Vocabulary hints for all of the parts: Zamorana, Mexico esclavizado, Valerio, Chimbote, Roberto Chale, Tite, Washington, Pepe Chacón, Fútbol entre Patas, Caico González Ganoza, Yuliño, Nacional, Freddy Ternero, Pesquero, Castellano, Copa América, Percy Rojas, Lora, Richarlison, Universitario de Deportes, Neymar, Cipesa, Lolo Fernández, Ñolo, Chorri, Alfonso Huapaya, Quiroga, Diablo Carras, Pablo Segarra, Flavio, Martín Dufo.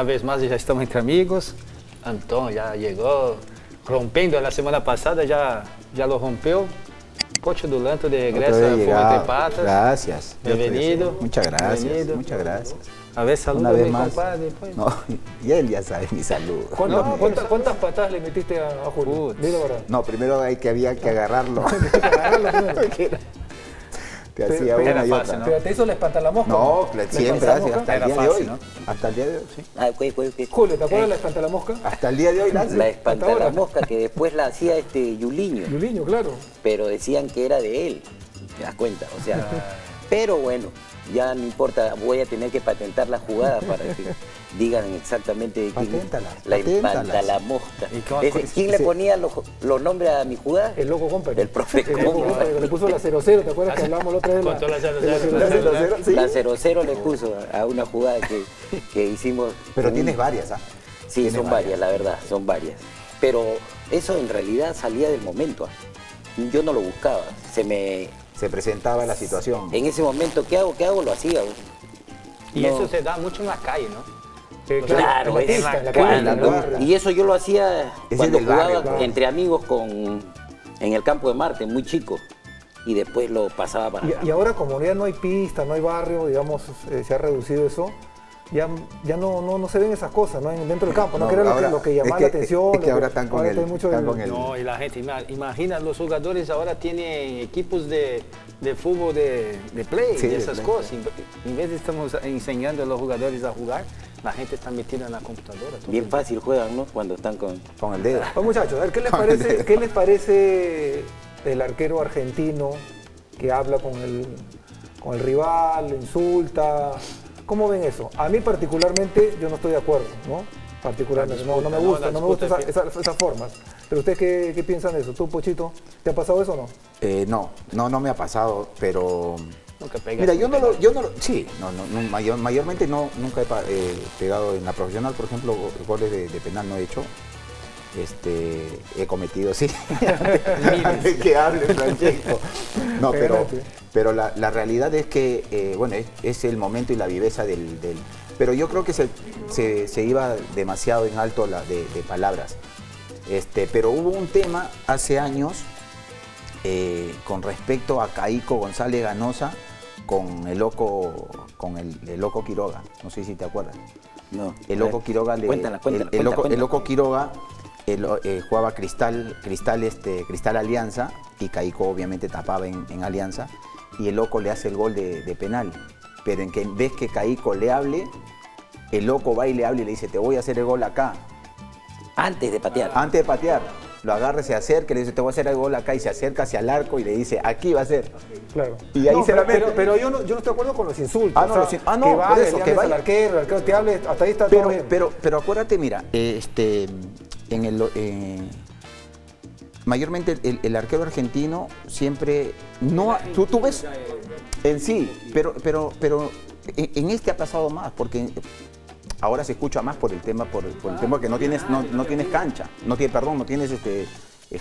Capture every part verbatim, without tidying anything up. una vez más ya estamos entre amigos. Antón ya llegó rompiendo la semana pasada, ya, ya lo rompió. Pocho Dulanto de regreso a Fútbol entre Patas. Gracias. Bienvenido. Muchas gracias. Bienvenido. Muchas gracias. A ver, saluda a mi compadre. Pues. No, y él ya sabe mi saludo. ¿Cuántas, no, ¿cuántas, ¿cuántas patadas le metiste a, a Julio? No, primero hay que, había que agarrarlo. Te hacía pero, una y otra. Fácil, ¿no? ¿Pero te hizo la espanta la mosca? No, ¿no? Siempre, hace, hasta el día fácil, de hoy. ¿No? Hasta el día de hoy, sí. Ah, okay, okay, okay. Julio, ¿te acuerdas eh. la espanta la mosca? Hasta el día de hoy la hace. La espanta la mosca que después la hacía este Yuliño. Yuliño, claro. Pero decían que era de él, te das cuenta, o sea... pero bueno, ya no importa, voy a tener que patentar la jugada para que digan exactamente de quién la espanta la mosca. Ese, ¿quién le ponía los, los nombres a mi jugada? El Loco Company. El profe el Loco Company, le puso la cero cero, ¿te acuerdas que hablábamos la otra vez? Contó la cero cero. ¿Sí? La cero cero le puso a una jugada que, que hicimos. Pero un... tienes varias, ¿ah? Sí, tienes son varias, varias, la verdad, son varias. Pero eso en realidad salía del momento. Yo no lo buscaba, se me... se presentaba la situación. En ese momento, ¿qué hago? ¿Qué hago? Lo hacía. Y no. eso se da mucho en la calle, ¿no? Sí, claro, claro, es la calle. La calle. Y eso yo lo hacía es cuando jugaba barrio, claro. entre amigos con, en el campo de Marte, muy chico. Y después lo pasaba para y, acá. Y ahora como ya no hay pista, no hay barrio, digamos, eh, se ha reducido eso, ya, ya no, no, no se ven esas cosas, ¿no? Dentro del campo, no, no que era ahora, lo que llamaba es que, la atención. Es que ahora están con, ahora él, mucho están con él. No, y la gente, imagina, los jugadores ahora tienen equipos de, de fútbol de, de play, sí, de esas de play. cosas. En vez de estamos enseñando a los jugadores a jugar, la gente está metida en la computadora. Bien el... fácil juegan, ¿no? Cuando están con, con el dedo. Pues muchachos, a ver, ¿qué les parece, ¿qué les parece el arquero argentino que habla con el, con el rival, lo insulta? ¿Cómo ven eso? A mí particularmente, yo no estoy de acuerdo, ¿no? Particularmente, disputa, no, no me gusta, no, no me gustan esa, esas, esas formas. Pero ¿ustedes qué, qué piensan de eso? ¿Tú, Pochito, te ha pasado eso o no? Eh, no, no, no me ha pasado, pero... Nunca pegas. Mira, yo no lo, yo no lo, sí, no, no, no, mayor, mayormente no, nunca he eh, pegado en la profesional, por ejemplo, goles de, de penal no he hecho. Este, he cometido, sí, antes que hable Francesco. No, pero, pero la, la realidad es que, eh, bueno, es, es el momento y la viveza del... del pero yo creo que se, se, se iba demasiado en alto la de, de palabras. Este, pero hubo un tema hace años eh, con respecto a Caico González Ganoza con el loco, con el, el loco Quiroga. No sé si te acuerdas. No. El loco Quiroga... Le, cuéntala, cuéntala, el, el, cuéntala, loco, cuéntala. El loco Quiroga... El, eh, jugaba Cristal, Cristal, este, Cristal Alianza y Caico obviamente tapaba en, en Alianza y el Loco le hace el gol de, de penal, pero en que ves que Caico le hable, el Loco va y le hable y le dice te voy a hacer el gol acá. Antes de patear. Antes de patear. Lo agarra, se acerca, le dice, te voy a hacer el gol acá, y se acerca hacia el arco y le dice, aquí va a ser. Claro. Y ahí no, se pero, la mete. Pero, pero yo, no, yo no estoy de acuerdo con los insultos. Ah, no, o sea, los in... ah, no que vaya, por eso, que vaya. Al arquero, el arquero te hable, hasta ahí está pero, todo bien. Pero, pero acuérdate, mira, este, en el, eh, mayormente el, el arquero argentino siempre, no, tú, tú ves en sí, pero, pero, pero en este ha pasado más, porque... ahora se escucha más por el tema, por, por el tema que no tienes, no, no tienes cancha, no tienes, perdón, no tienes este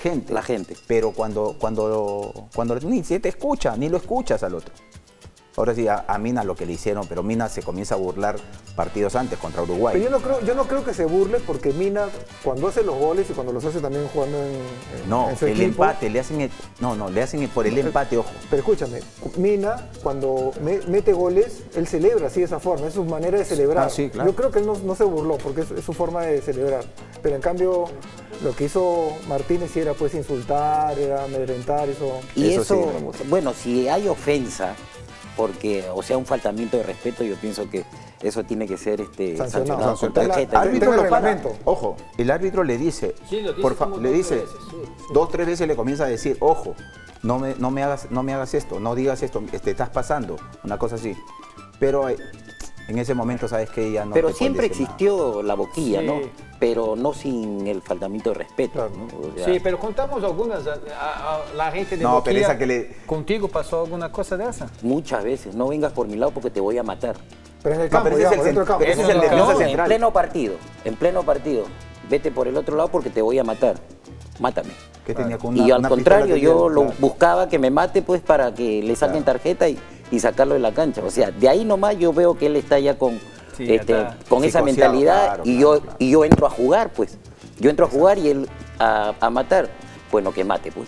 gente. La gente. Pero cuando, cuando, cuando ni se te escucha, ni lo escuchas al otro. Ahora sí, a, a Minas lo que le hicieron, pero Minas se comienza a burlar partidos antes contra Uruguay. Pero yo no creo, yo no creo que se burle porque Minas, cuando hace los goles y cuando los hace también jugando en, en No, en su el equipo, empate, le hacen el, no, no, le hacen el, por el pero, empate, ojo. Pero escúchame, Minas cuando me, mete goles, él celebra así de esa forma, es su manera de celebrar. Ah, sí, claro. Yo creo que él no, no se burló porque es, es su forma de celebrar. Pero en cambio, lo que hizo Martínez era pues insultar, era amedrentar, eso... Y eso, eso sí, bueno, si hay ofensa... porque, o sea, un faltamiento de respeto, yo pienso que eso tiene que ser este, sancionado, sancionado con tarjeta. El árbitro lo para, ojo, el árbitro le dice, sí, dice por favor, le dice, veces, sí, sí. dos, tres veces le comienza a decir, ojo, no me, no me, hagas, no me hagas esto, no digas esto, te estás pasando, una cosa así. Pero en ese momento sabes que ya no... Pero siempre existió nada. La boquilla, sí. ¿no? Pero no sin el faltamiento de respeto. Claro. ¿no? O sea, sí, pero contamos algunas, a, a, a la gente de no, boquilla, pero esa que le... ¿Contigo pasó alguna cosa de esa? Muchas veces, no vengas por mi lado porque te voy a matar. Pero es el campo, no, digamos, es el centro campo. Pero ese es el defensa central. No, en pleno partido, en pleno partido, vete por el otro lado porque te voy a matar, mátame. Que tenía con una, y al una contrario, yo lo claro. buscaba que me mate pues para que le saquen claro. tarjeta y, y sacarlo de la cancha. O sea, de ahí nomás yo veo que él está ya con... sí, este, con esa mentalidad, claro, y, claro, yo, claro. y yo entro a jugar, pues. Yo entro a jugar y él a, a matar. Bueno, que mate, pues.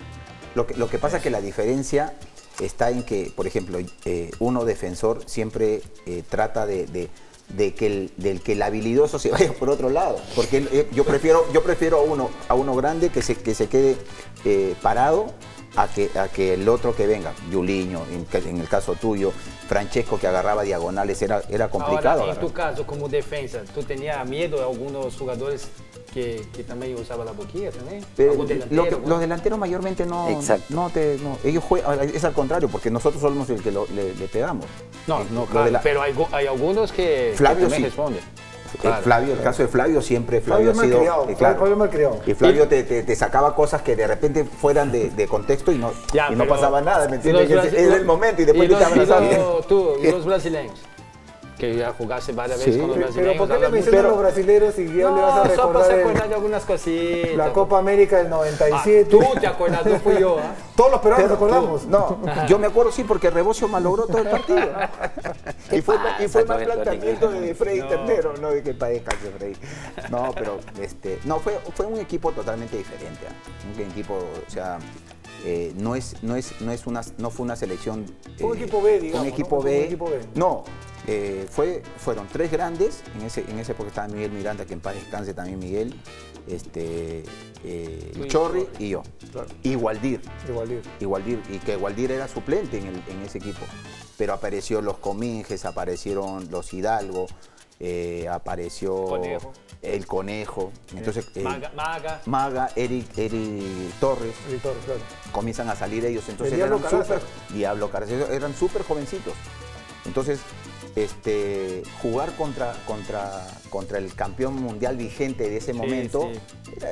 Lo que, lo que pasa es que la diferencia está en que, por ejemplo, eh, uno defensor siempre eh, trata de... de De que, el, del que el habilidoso se vaya por otro lado. Porque yo prefiero, yo prefiero a, uno, a uno grande que se, que se quede eh, parado a que, a que el otro que venga. Juliño, en, en el caso tuyo, Francesco, que agarraba diagonales, era, era complicado. Ahora, en tu caso, como defensa, ¿tú tenías miedo a algunos jugadores que, que también usaban la boquilla? También? Eh, delantero, lo que, los delanteros mayormente no... Exacto. No, te, no ellos juegan, es al contrario, porque nosotros somos el que lo, le, le pegamos. No, no, claro, la... pero hay, hay algunos que, Flavio que sí. responden. Claro, Flavio, claro. El caso de Flavio, siempre Flavio, Flavio ha sido... Criado, claro, Flavio mal criado. Y Flavio te, te, te sacaba cosas que de repente fueran de, de contexto y no, ya, y no pasaba nada, ¿me entiendes? Es el momento y después y los, te estaban lo, tú, los brasileños, que ya jugaste varias veces sí, con los brasileños. Pero ¿por qué le mencionas a los brasileños y ya no, le vas a recordar? No, solo se acuerdan de algunas cositas. La Copa América del noventa y siete. Ah, tú te acuerdas, no fui yo. ¿eh? Todos los peruanos nos acordamos. No, yo me acuerdo sí porque Rebocio malogró todo el partido. y fue, y fue más planteamiento de Freddy no. Ternero, no de que padezca de Freddy. No, pero este, no, fue, fue un equipo totalmente diferente. ¿eh? Un equipo, o sea... Eh, no, es, no, es, no, es una, no fue una selección... Eh, un equipo B, digamos. Un equipo, ¿no? B, un equipo B. No, eh, fue, fueron tres grandes. En ese, en ese época estaba Miguel Miranda, que en paz descanse también Miguel. Este, eh, sí, Chorri sí. y yo. Claro. Y Gualdir. Y Gualdir. Y Gualdir. Y que Gualdir era suplente en, el, en ese equipo. Pero apareció los Cominges, aparecieron los Hidalgo, eh, apareció... Conejo. El Conejo, entonces eh, Maga, Maga, Maga Eric, Eric Torres, Eric Torres claro. comienzan a salir ellos, entonces el Diablo eran súper Diablo Carras, eran súper jovencitos. Entonces, este, jugar contra, contra, contra el campeón mundial vigente de ese sí, momento sí. Era,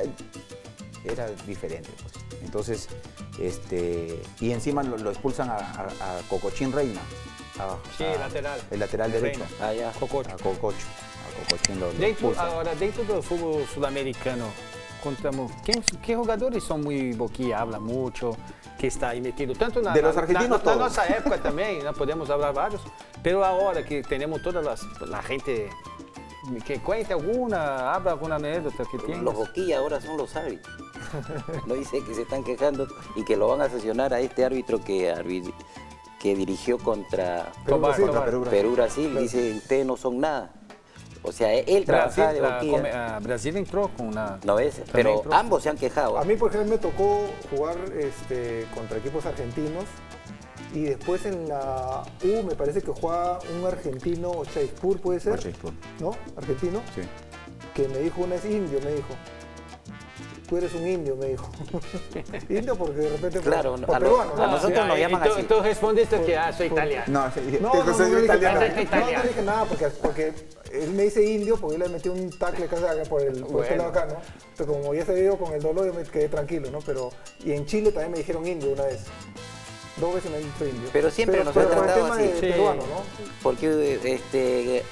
era diferente. Pues. Entonces, este, y encima lo, lo expulsan a, a, a Cocochín Reina. A, sí, a, lateral. El lateral derecho. Ah, ya. Cococho. A Cococho. Dentro, agora, dentro do futebol sul-americano, contamos quem, que jogadores são muito boquilla, habla muito, que está aí metido, tanto na, na, na, na nossa época também, né, podemos falar vários, pelo agora que temos toda a gente que cuente alguma, habla alguma anécdota que tem. Os boquilla agora são os árbitros, não dizem que se estão quejando e que lo van a sancionar a este árbitro que árbitro. que dirigió contra Perú, Brasil, contra Perú, Brasil. Perú, Brasil claro. Dice, ustedes no son nada. O sea, él trabajaba de boquilla. Brasil entró con una... No es, pero entró. Ambos se han quejado. A mí, por ejemplo, me tocó jugar este, contra equipos argentinos y después en la U, me parece que jugaba un argentino, o Chaizpur, ¿puede ser? Chaizpur. ¿No? Argentino. Sí. Que me dijo, una es indio, me dijo. Tú eres un indio, me dijo. Indio porque de repente... Claro, por, por a, peruano, lo, a nosotros nos llaman así. Tú respondiste que ah, soy italiano. No, no, no, no, no, no, italiano. No dije nada porque, porque él me dice indio porque yo le metí un tacle por el por bueno. este lado acá, ¿no? Entonces como ya se vio con el dolor yo me quedé tranquilo, ¿no? Pero, y en Chile también me dijeron indio una vez. Dos veces me han dicho indio. Pero siempre pero, nos pero han tratado el tema así. De sí. Peruano, ¿no? Porque este,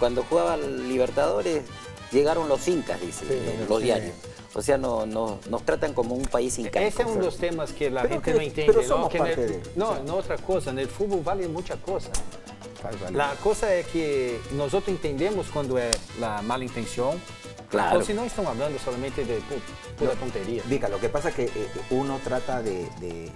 cuando jugaba Libertadores llegaron los incas, dicen, sí, en los sí. diarios. O sea, no, no, nos tratan como un país incaico. Ese es uno de los temas que la pero gente que, no entiende. Pero somos ¿no? Que en el, de... no, no, otra cosa. En el fútbol vale mucha cosa. Vale, vale. La cosa es que nosotros entendemos cuando es la mala intención. Claro. O si no, están hablando solamente de pura, pura no, tontería. Dica, lo que pasa es que eh, uno trata de, de,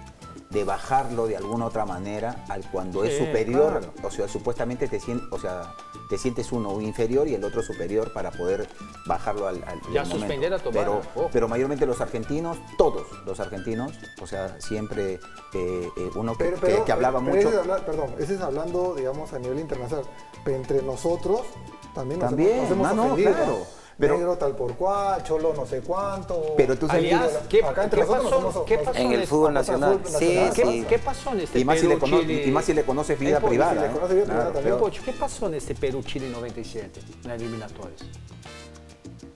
de bajarlo de alguna otra manera al cuando sí, es superior. Claro. O sea, supuestamente te sientes... O sea, te sientes uno inferior y el otro superior para poder bajarlo al, al ya momento. Suspender a tomar. Pero, oh. pero mayormente los argentinos, todos los argentinos, o sea, siempre eh, eh, uno que, pero, pero, que, que hablaba pero, mucho. Ese es hablar, perdón, ese es hablando, digamos, a nivel internacional. Pero entre nosotros también, también nos hemos, nos hemos no, ofendido. No, claro. Pero, negro tal por cual, cholo no sé cuánto. Pero tú sabes, ¿qué, acá entre ¿qué pasó, nos, ¿qué pasó en el fútbol nacional? Fútbol nacional. Sí, ¿Qué, sí. ¿Qué pasó en este y más Perú, si conoce, Chile? Y más si le conoces vida Pocho, privada. Si le conoces vida claro, privada claro. Pocho, ¿qué pasó en este Perú-Chile noventa y siete, en eliminatorias?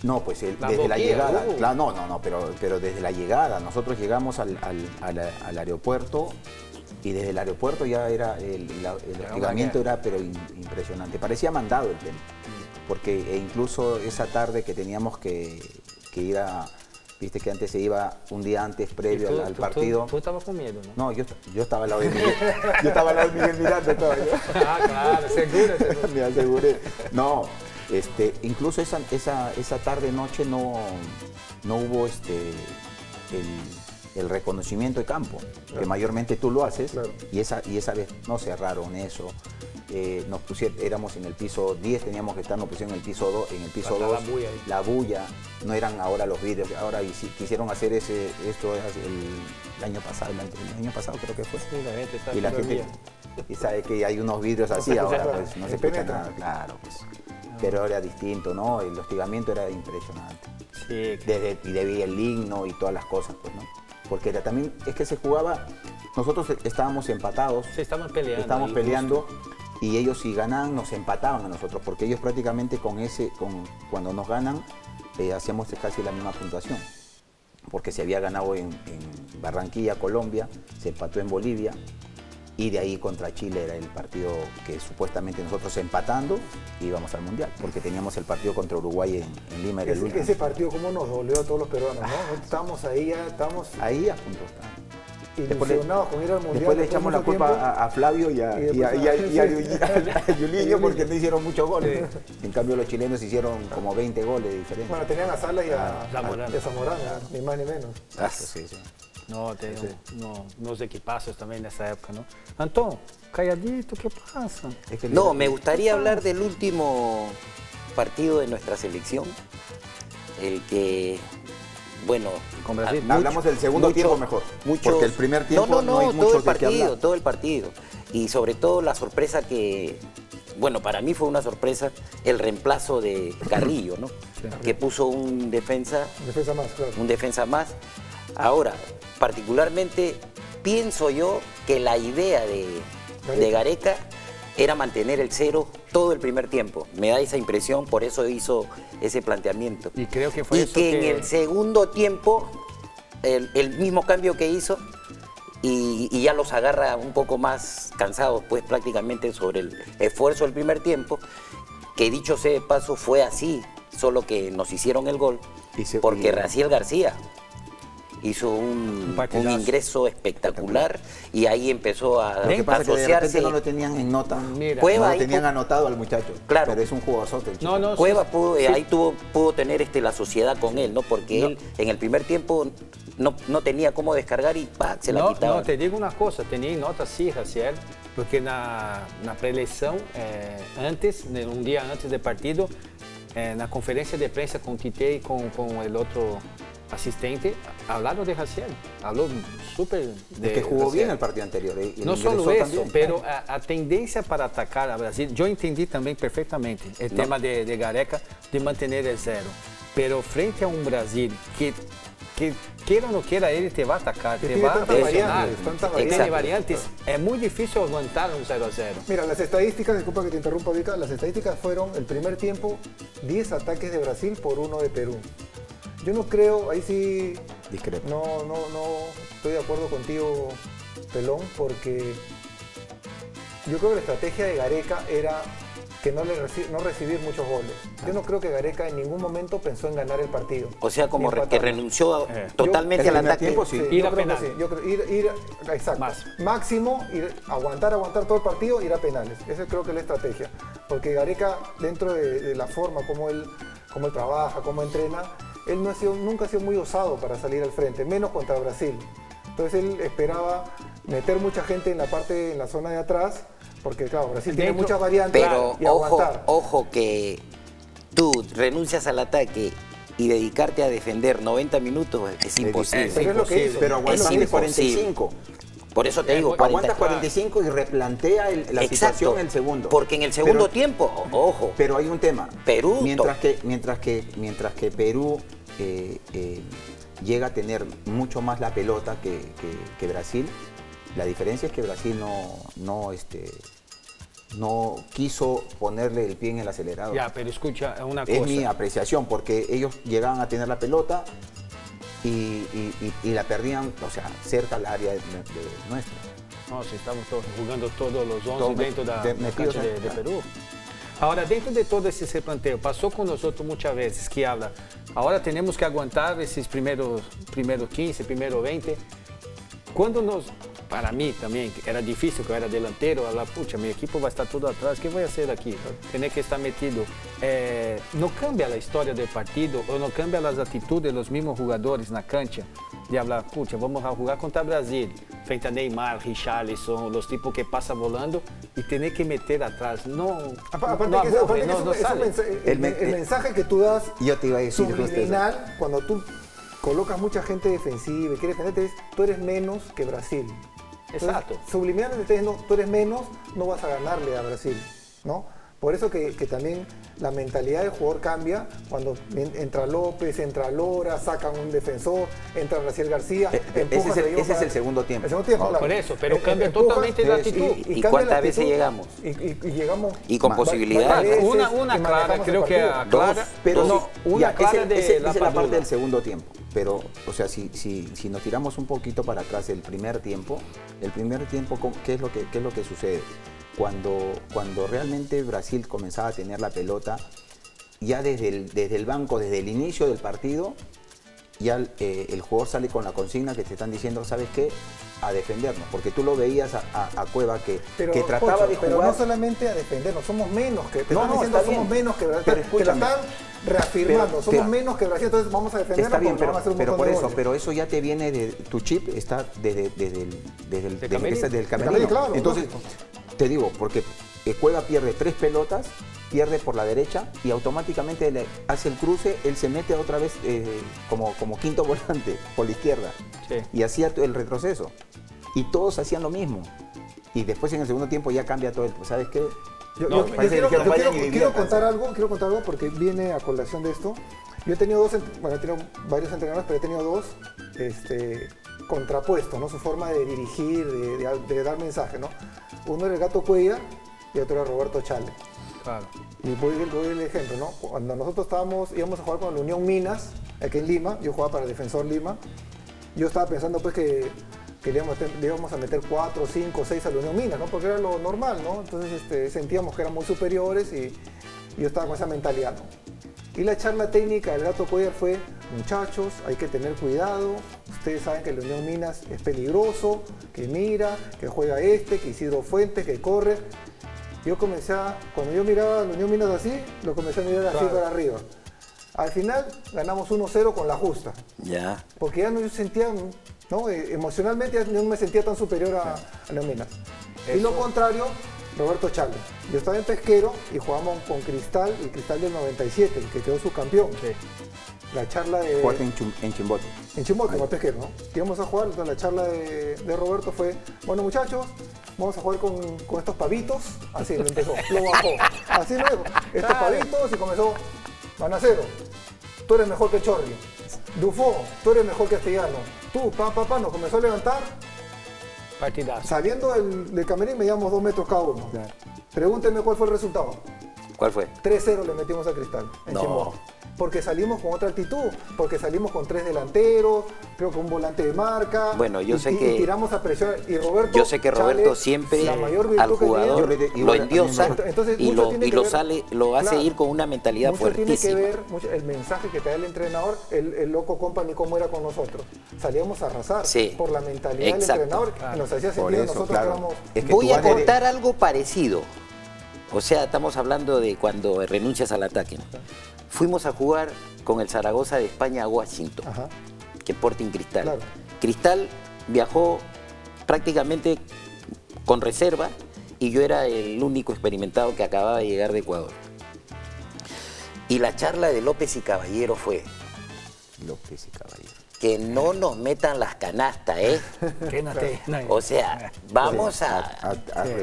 No, pues el, la desde boquilla, la llegada, uh. claro, no, no, no, pero, pero desde la llegada, nosotros llegamos al, al, al, al aeropuerto y desde el aeropuerto ya era, el, el hostigamiento era pero in, impresionante, parecía mandado el tema. Porque incluso esa tarde que teníamos que, que ir a Viste que antes se iba un día antes, previo tú, al tú, partido. Tú, tú, tú estabas con miedo, ¿no? No, yo, yo estaba al lado de Miguel. Yo estaba al lado de Miguel Miranda todavía. Ah, claro, seguro, seguro. Me aseguré. No, este, incluso esa, esa, esa tarde, noche, no, no hubo este, el, el reconocimiento de campo, claro, que mayormente tú lo haces, claro, y, esa, y esa vez no cerraron eso. Eh, nos pusieron, éramos en el piso diez, teníamos que estar, nos pusieron en el piso dos, en el piso dos, la bulla, ¿eh? La bulla, no eran ahora los vidrios, ahora quisieron hacer ese, esto el, el año pasado, el año pasado creo que fue. Sí, la gente está y la gente, y sabe que hay unos vidrios así ahora, pues no se escucha nada, claro, pues, pero era distinto, ¿no? El hostigamiento era impresionante. Sí, claro. Desde, y debía el himno y todas las cosas, pues, ¿no? Porque era, también es que se jugaba, nosotros estábamos empatados, sí, estábamos peleando, estábamos peleando. Y ellos si ganaban nos empataban a nosotros, porque ellos prácticamente con ese, con, cuando nos ganan, eh, hacemos casi la misma puntuación. Porque se había ganado en, en Barranquilla, Colombia, se empató en Bolivia, y de ahí contra Chile era el partido que supuestamente nosotros empatando íbamos al Mundial, porque teníamos el partido contra Uruguay en, en Lima. Era el ese, ese partido cómo nos dolió a todos los peruanos, ¿no? Estábamos ahí, ya estábamos... Ahí a punto estábamos. Después le, con ir al mundial, después le echamos la culpa a, a Flavio y a, y y a, y a, y a, y a Juliño porque no hicieron muchos goles. En cambio los chilenos hicieron como veinte goles diferentes. Bueno, tenían a Sala y a, a, a, y a Zamorana, ni más ni menos. Ah, sí, sí. No, te, sí. No, unos equipazos también en esa época, ¿no? Antón, calladito, ¿qué pasa? Es que no, me gustaría hablar del último partido de nuestra selección, el que... Bueno, con Brasil. Mucho, hablamos del segundo mucho, tiempo mejor, muchos, porque el primer tiempo no, no, no, no hay mucho todo el partido, todo el partido. Y sobre todo la sorpresa que, bueno, para mí fue una sorpresa el reemplazo de Carrillo, ¿no? Sí. Que puso un defensa, defensa más, claro. un defensa más. Ahora, particularmente, pienso yo que la idea de Gareca, de Gareca era mantener el cero todo el primer tiempo. Me da esa impresión, por eso hizo ese planteamiento. Y creo que fue y eso que... que en el segundo tiempo, el, el mismo cambio que hizo, y, y ya los agarra un poco más cansados, pues prácticamente sobre el esfuerzo del primer tiempo, que dicho sea de paso fue así, solo que nos hicieron el gol, y se... porque Jaciel García hizo un, un, un ingreso espectacular, espectacular y ahí empezó a, ¿eh? a asociarse. No lo tenían en nota. Mira, Cueva no lo tenían anotado al muchacho. Claro. Pero es un jugadozote. No, no, Cueva sí, pudo, sí. ahí tuvo, pudo tener este, la sociedad con él, ¿no? Porque no. él en el primer tiempo no, no tenía cómo descargar y ¡pah! Se la no, quitaba. No, te digo una cosa, tenía nota sí, Jaciel, porque en la preelección, eh, antes, un día antes del partido, eh, en la conferencia de prensa con Tite y con, con el otro asistente, hablaron de Jaciel, habló súper de es que jugó Jaciel bien el partido anterior. Y no solo eso, también, pero claro, a, a tendencia para atacar a Brasil, yo entendí también perfectamente el no. tema de, de Gareca, de mantener el cero, pero frente a un Brasil que, que quiera o no quiera, él te va a atacar, te va a presionar, tiene variantes, es muy difícil aguantar un cero a cero. Mira, las estadísticas, disculpa que te interrumpa, Vika, las estadísticas fueron el primer tiempo diez ataques de Brasil por uno de Perú. Yo no creo, ahí sí... Discrepo. No, no, no estoy de acuerdo contigo, Pelón, porque yo creo que la estrategia de Gareca era que no, le reci, no recibir muchos goles. Yo no creo que Gareca en ningún momento pensó en ganar el partido. O sea, como re, que renunció a, eh. totalmente al ataque. Tiempo, sí. Sí, ir a penal. Sí, yo creo, ir, ir, exacto. Más. Máximo, ir, aguantar, aguantar todo el partido, ir a penales. Esa creo que es la estrategia. Porque Gareca, dentro de, de la forma como él, como él trabaja, cómo entrena, él no ha sido, nunca ha sido muy osado para salir al frente, menos contra Brasil. Entonces él esperaba meter mucha gente en la parte, en la zona de atrás, porque claro, Brasil tiene muchas variantes. Pero y ojo, aguantar. ojo que tú renuncias al ataque y dedicarte a defender noventa minutos es imposible. Es, es imposible. Es pero aguantas cuarenta y cinco. Por eso te digo, aguantas cuarenta y cinco y replantea el, la Exacto, situación en el segundo. Porque en el segundo pero, tiempo, ojo. Pero hay un tema. Perú. Mientras que, mientras que, mientras que Perú eh, eh, llega a tener mucho más la pelota que, que, que Brasil, la diferencia es que Brasil no, no, este, no quiso ponerle el pie en el acelerador. Ya, pero escucha una cosa. Es mi apreciación, porque ellos llegaban a tener la pelota Y, y, y la perdían, o sea, cerca al área de, de, de nuestra. No, si estamos todos jugando todos los once dentro de, de, de, de, de Perú. Ahora, dentro de todo ese replanteo, pasó con nosotros muchas veces que habla, ahora tenemos que aguantar esos primeros, primeros quince, primeros veinte. Cuando nos, para mí también, era difícil, que yo era delantero, hablar, pucha, mi equipo va a estar todo atrás, ¿qué voy a hacer aquí? Tener que estar metido. Eh, no cambia la historia del partido, o no cambia las actitudes de los mismos jugadores en la cancha, de hablar, pucha, vamos a jugar contra Brasil, frente a Neymar, Richarlison, los tipos que pasan volando, y tener que meter atrás. No, aparte no, que aburre, aparte no, que eso, no sale. Mensaje, el, el, el mensaje que tú das, yo te iba a decir, subliminal, cuando tú colocas mucha gente defensiva y quieres defenderte, tú eres menos que Brasil. Exacto. Entonces, subliminalmente, no, tú eres menos, no vas a ganarle a Brasil, ¿no? Por eso que, que también la mentalidad del jugador cambia cuando entra López, entra Lora, sacan un defensor, entra Jaciel García. Eh, empujas, ese es el, ese es el segundo tiempo. El segundo tiempo no, la, por eso, pero cambia empujas, totalmente la actitud. ¿Y, y, y cuántas veces llegamos? Y, y, y llegamos. Y con posibilidades. Una, una clara, creo que a clara. Dos, pero no, una ya, clara ese, de ese, la esa es la parte del segundo tiempo. Pero, o sea, si, si, si nos tiramos un poquito para atrás el primer tiempo, el primer tiempo, ¿qué es lo que, qué es lo que sucede? Cuando, cuando realmente Brasil comenzaba a tener la pelota, ya desde el, desde el banco, desde el inicio del partido, ya el, eh, el jugador sale con la consigna que te están diciendo, ¿sabes qué? A defendernos, porque tú lo veías a, a, a Cueva que, pero, que trataba Pocho, de jugar. Pero no solamente a defendernos, somos menos que... Te no, están no, diciendo, somos bien. menos que Brasil, te la están reafirmando, pero, somos pero, menos que Brasil, entonces vamos a defendernos. Está bien, pero, vamos a hacer un pero por eso, goles. pero eso ya te viene de... Tu chip está desde, desde el, desde el, ¿De desde el, desde el camerino. De camerino, claro, entonces... Lógico. Te digo, porque Cueva pierde tres pelotas, pierde por la derecha y automáticamente le hace el cruce, él se mete otra vez eh, como, como quinto volante por la izquierda. Sí. Y hacía el retroceso. Y todos hacían lo mismo. Y después en el segundo tiempo ya cambia todo el... ¿Sabes qué? Yo, no, yo, yo quiero, que yo quiero, quiero contar algo, quiero contar algo porque viene a colación de esto. Yo he tenido dos, bueno, he tenido varios entrenadores, pero he tenido dos este, contrapuestos, ¿no? Su forma de dirigir, de, de, de dar mensaje, ¿no? Uno era el Gato Cuéllar y otro era Roberto Chale. Claro. Y voy, voy el ejemplo, ¿no? Cuando nosotros estábamos, íbamos a jugar con la Unión Minas, aquí en Lima, yo jugaba para el Defensor Lima, yo estaba pensando pues que, que le, íbamos, le íbamos a meter cuatro, cinco, seis a la Unión Minas, ¿no? Porque era lo normal, ¿no? Entonces este, sentíamos que éramos superiores y, y yo estaba con esa mentalidad, ¿no? Y la charla técnica del Gato Cuéllar fue, muchachos, hay que tener cuidado, ustedes saben que la Unión Minas es peligroso, que mira, que juega este, que Isidro Fuentes, que corre. Yo comencé a, cuando yo miraba a la Unión Minas así, lo comencé a mirar así claro. para arriba. Al final ganamos uno cero con la justa. Ya. Yeah. Porque ya no yo sentía, ¿no? Emocionalmente no me sentía tan superior a, a la Unión Minas. Eso. Y lo contrario... Roberto Chale. Yo estaba en Pesquero y jugamos con Cristal, el Cristal del noventa y siete, el que quedó subcampeón. Sí. La charla de... Jugaste en, Chim en Chimbote. En Chimbote, con Pesquero, ¿no? Íbamos a jugar, entonces la charla de, de Roberto fue, bueno muchachos, vamos a jugar con, con estos pavitos. Así lo empezó, lo bajó. Así luego, estos pavitos y comenzó, van a cero. Tú eres mejor que Chorri. Dufo, tú eres mejor que Castellano. Tú, papá, papá, pa, nos comenzó a levantar. Partidazo. Saliendo del, del camerín medíamos dos metros cada uno. Claro. Pregúntenme cuál fue el resultado. ¿Cuál fue? tres cero le metimos a Cristal en no. Chimbote. Porque salimos con otra actitud, porque salimos con tres delanteros, creo que un volante de marca. Bueno, yo y, sé y, que... Y tiramos a presionar. Y Roberto... Yo sé que Roberto Chale, siempre la mayor al jugador que tiene, lo endiosa entonces, y, lo, y lo, ver, sale, lo hace claro, ir con una mentalidad mucho fuertísima. Tiene que ver mucho, el mensaje que te da el entrenador, el, el loco company, cómo era con nosotros. Salíamos a arrasar sí, por la mentalidad exacto. del entrenador claro. que nos hacía sentir eso, nosotros claro. que éramos... Es que voy a contar de... algo parecido. O sea, estamos hablando de cuando renuncias al ataque. ¿No? Fuimos a jugar con el Zaragoza de España a Washington, ajá, que Sporting Cristal. Claro. Cristal viajó prácticamente con reserva y yo era el único experimentado que acababa de llegar de Ecuador. Y la charla de López y Caballero fue... López y Caballero. Que no nos metan las canastas, ¿eh? O sea, vamos a, a,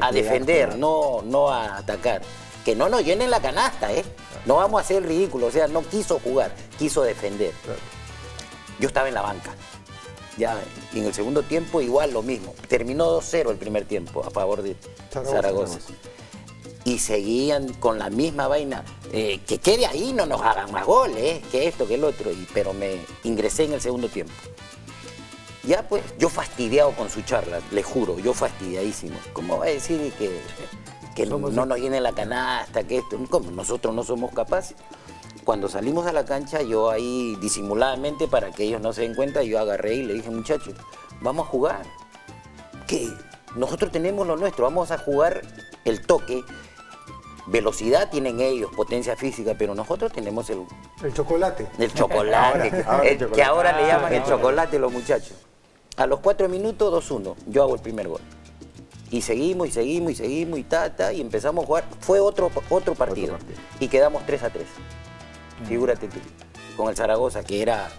a defender, no, no a atacar. Que no nos llenen la canasta, ¿eh? No vamos a hacer el ridículo, o sea, no quiso jugar, quiso defender. Yo estaba en la banca, ya y en el segundo tiempo igual lo mismo. Terminó dos cero el primer tiempo a favor de Zaragoza. Zaragoza. Y seguían con la misma vaina, eh, que quede ahí, no nos hagan más goles, eh, que esto, que el otro. Y, pero me ingresé en el segundo tiempo. Ya pues, yo fastidiado con su charla, les juro, yo fastidiadísimo. ¿Cómo va a decir que... que somos no nos llenen la canasta, que esto, ¿cómo? Nosotros no somos capaces. Cuando salimos a la cancha, yo ahí disimuladamente, para que ellos no se den cuenta, yo agarré y le dije, muchachos, vamos a jugar. ¿Qué? Nosotros tenemos lo nuestro, vamos a jugar el toque. Velocidad tienen ellos, potencia física, pero nosotros tenemos el... El chocolate. El chocolate, ahora, ahora el, el chocolate. Que ahora ah, le llaman ahora, el chocolate los muchachos. A los cuatro minutos, dos uno, yo hago el primer gol. Y seguimos, y seguimos, y seguimos, y ta, ta, y empezamos a jugar. Fue otro, otro, partido, otro partido, y quedamos tres a tres. Mm. Figúrate tú, con el Zaragoza, que era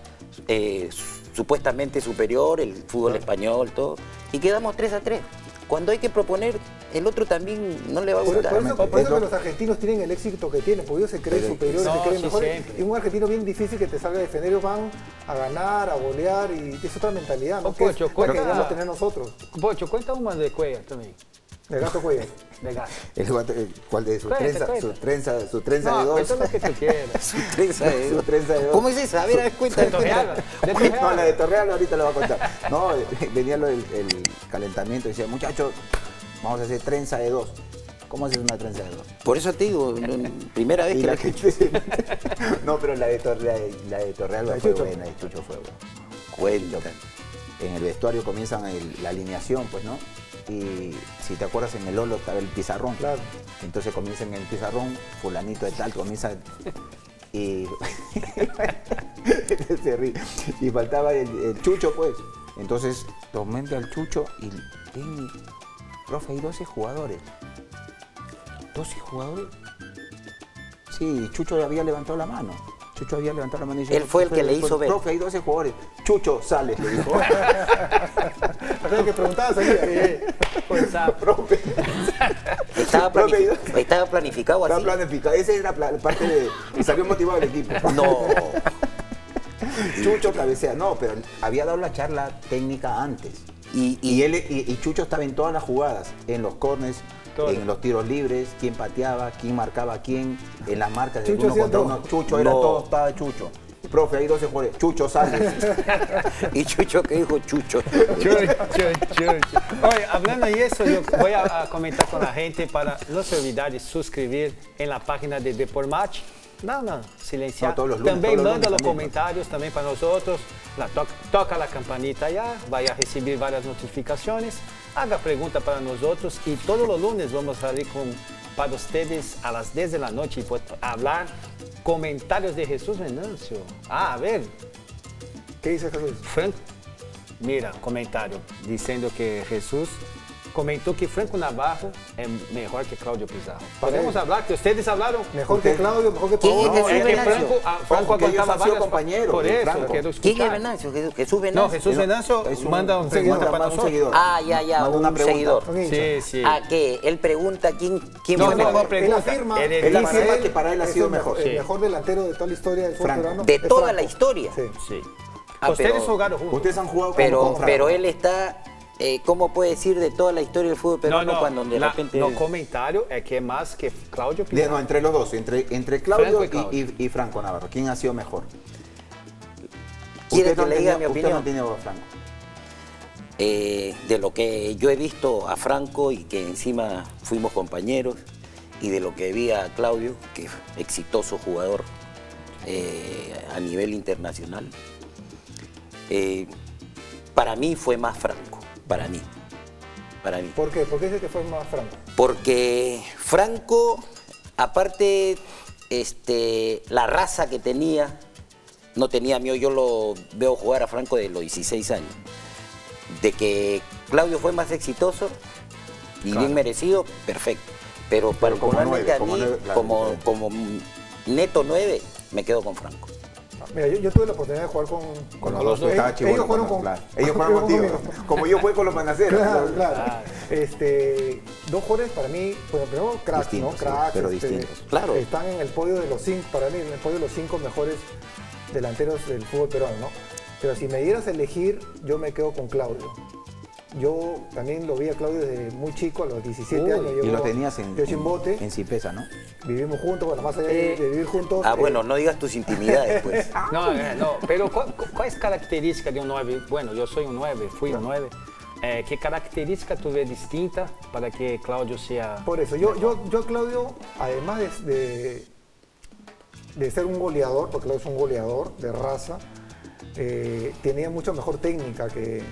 eh, supuestamente superior, el fútbol no. español, todo, y quedamos tres a tres. Cuando hay que proponer, el otro también no le va a gustar. Por eso, por eso que los argentinos tienen el éxito que tienen, porque ellos se creen superiores, no, se creen sí, mejores. Es un argentino bien difícil que te salga a defender, ellos van a ganar, a golear, y es otra mentalidad, ¿no? Oh, Pocho, es, cuenta, que debemos tener nosotros. Pocho, cuenta una de Cuéllar también. De Gato Cuéllar. De Gato. El, ¿Cuál de sus trenzas? Su trenza, su trenza no, de dos. Eso es lo que tú quieras. Su trenza de dos. ¿Cómo es esa? A ver, a ver, cuenta. De Torrealba. No, la de Torrealba ahorita lo va a contar. No, venía lo del, el calentamiento y decía, muchachos, vamos a hacer trenza de dos. ¿Cómo haces una trenza de dos? Por eso te digo, primera vez que la escucho. No, pero la de, la de, la de Torrealba fue buena, de Chucho fue buena. Cuento. En el vestuario comienzan el, la alineación, pues, ¿no? Y si te acuerdas, en el Olo estaba el pizarrón. Claro. Entonces comienza en el pizarrón, fulanito de tal, comienza... Y... Se ríe. Y faltaba el, el Chucho, pues. Entonces, tormenta al Chucho y... Ven, profe, hay doce jugadores. ¿doce jugadores? Sí, Chucho había levantado la mano. Chucho había levantado la mano y dijo... Él fue el que le hizo ver. Profe, hay doce jugadores. Chucho, sales, le dijo. Que preguntabas ahí, eh, pues, profe. Estaba, planific estaba planificado así. Estaba planificado, esa era la parte de... Salió motivado el equipo. No. Chucho cabecea, no, pero había dado la charla técnica antes. Y, y, y, él, y, y Chucho estaba en todas las jugadas, en los corners, todo. En los tiros libres, quién pateaba, quién marcaba a quién, en las marcas de uno contra uno. Chucho, no. Era todo, estaba Chucho. Profe, hay doce jugadores. Chucho, sale. ¿Y Chucho qué dijo? Chucho. Chucho, Chucho. Oye, hablando de eso, yo voy a, a comentar con la gente para no se olvidar de suscribir en la página de Depormatch. No, no, silenciar. No, lunes, también manda los, los comentarios también para nosotros. La to toca la campanita ya, vaya a recibir varias notificaciones. Haga pregunta para nosotros y todos los lunes vamos a salir con, para ustedes a las diez de la noche y pues, hablar. Comentarios de Jesús Venancio. Ah, a ver. ¿Qué dice Jesús? Frank, mira, comentario diciendo que Jesús comentó que Franco Navarro es mejor que Claudio Pizarro. Podemos hablar, que ustedes hablaron. Mejor que Claudio, mejor que Pizarro. ¿Quién es Jesús Venancio? Franco aguantaba varios compañeros. Por eso, quiero escuchar. ¿Quién es Venancio? Jesús Venancio. No, Jesús Venancio manda un seguidor para nosotros. Ah, ya, ya, un seguidor. Sí, sí. ¿A qué? Él pregunta quién fue mejor. No, no, él afirma que para él ha sido mejor. El mejor delantero de toda la historia del fútbol peruano. De toda la historia. Sí. Ustedes jugaron juntos. Ustedes han jugado con Franco. Pero él está... Eh, ¿Cómo puede decir de toda la historia del fútbol peruano no, no, cuando de la, repente... No, el comentario es que más que Claudio Pizarro. No, entre los dos, entre, entre Claudio, Franco y, Claudio. Y, y Franco Navarro. ¿Quién ha sido mejor? ¿Quiere que no le diga mi opinión? Usted no tiene a Franco. Eh, de lo que yo he visto a Franco y que encima fuimos compañeros, y de lo que vi a Claudio, que es exitoso jugador eh, a nivel internacional, eh, para mí fue más Franco. Para mí, para mí. ¿Por qué? ¿Por qué dice que fue más Franco? Porque Franco, aparte, este, la raza que tenía, no tenía miedo. Yo lo veo jugar a Franco de los dieciséis años. De que Claudio fue más exitoso y claro, bien merecido, perfecto. Pero, pero particularmente como nueve, a mí, como, nueve, como, como neto nueve, me quedo con Franco. Mira, yo, yo tuve la oportunidad de jugar con, con, con los, los dos. Ellos, ellos jugaron con, claro, ellos jugaron contigo, conmigo. Como yo jugué con los manaceros. Claro, claro. Claro. Este, dos jugadores para mí, bueno, primero cracks, distintos, ¿no? Cracks, sí, pero este, distintos. Claro. Están en el podio de los cinco, para mí, en el podio de los cinco mejores delanteros del fútbol peruano, ¿no? Pero si me dieras a elegir, yo me quedo con Claudio. Yo también lo vi a Claudio desde muy chico, a los diecisiete Uy, años. Yo y lo tenías en, yo en Chimbote. En Cipesa, ¿no? Vivimos juntos, bueno, más allá eh, de vivir juntos. Ah, eh, bueno, no digas tus intimidades, pues. No, no, pero ¿cuál, cuál es la característica de un nueve? Bueno, yo soy un nueve, fui un nueve. Eh, ¿Qué característica tú ves distinta para que Claudio sea...? Por eso, yo, yo, yo Claudio, además de, de, de ser un goleador, porque Claudio es un goleador de raza, eh, tenía mucho mejor técnica que,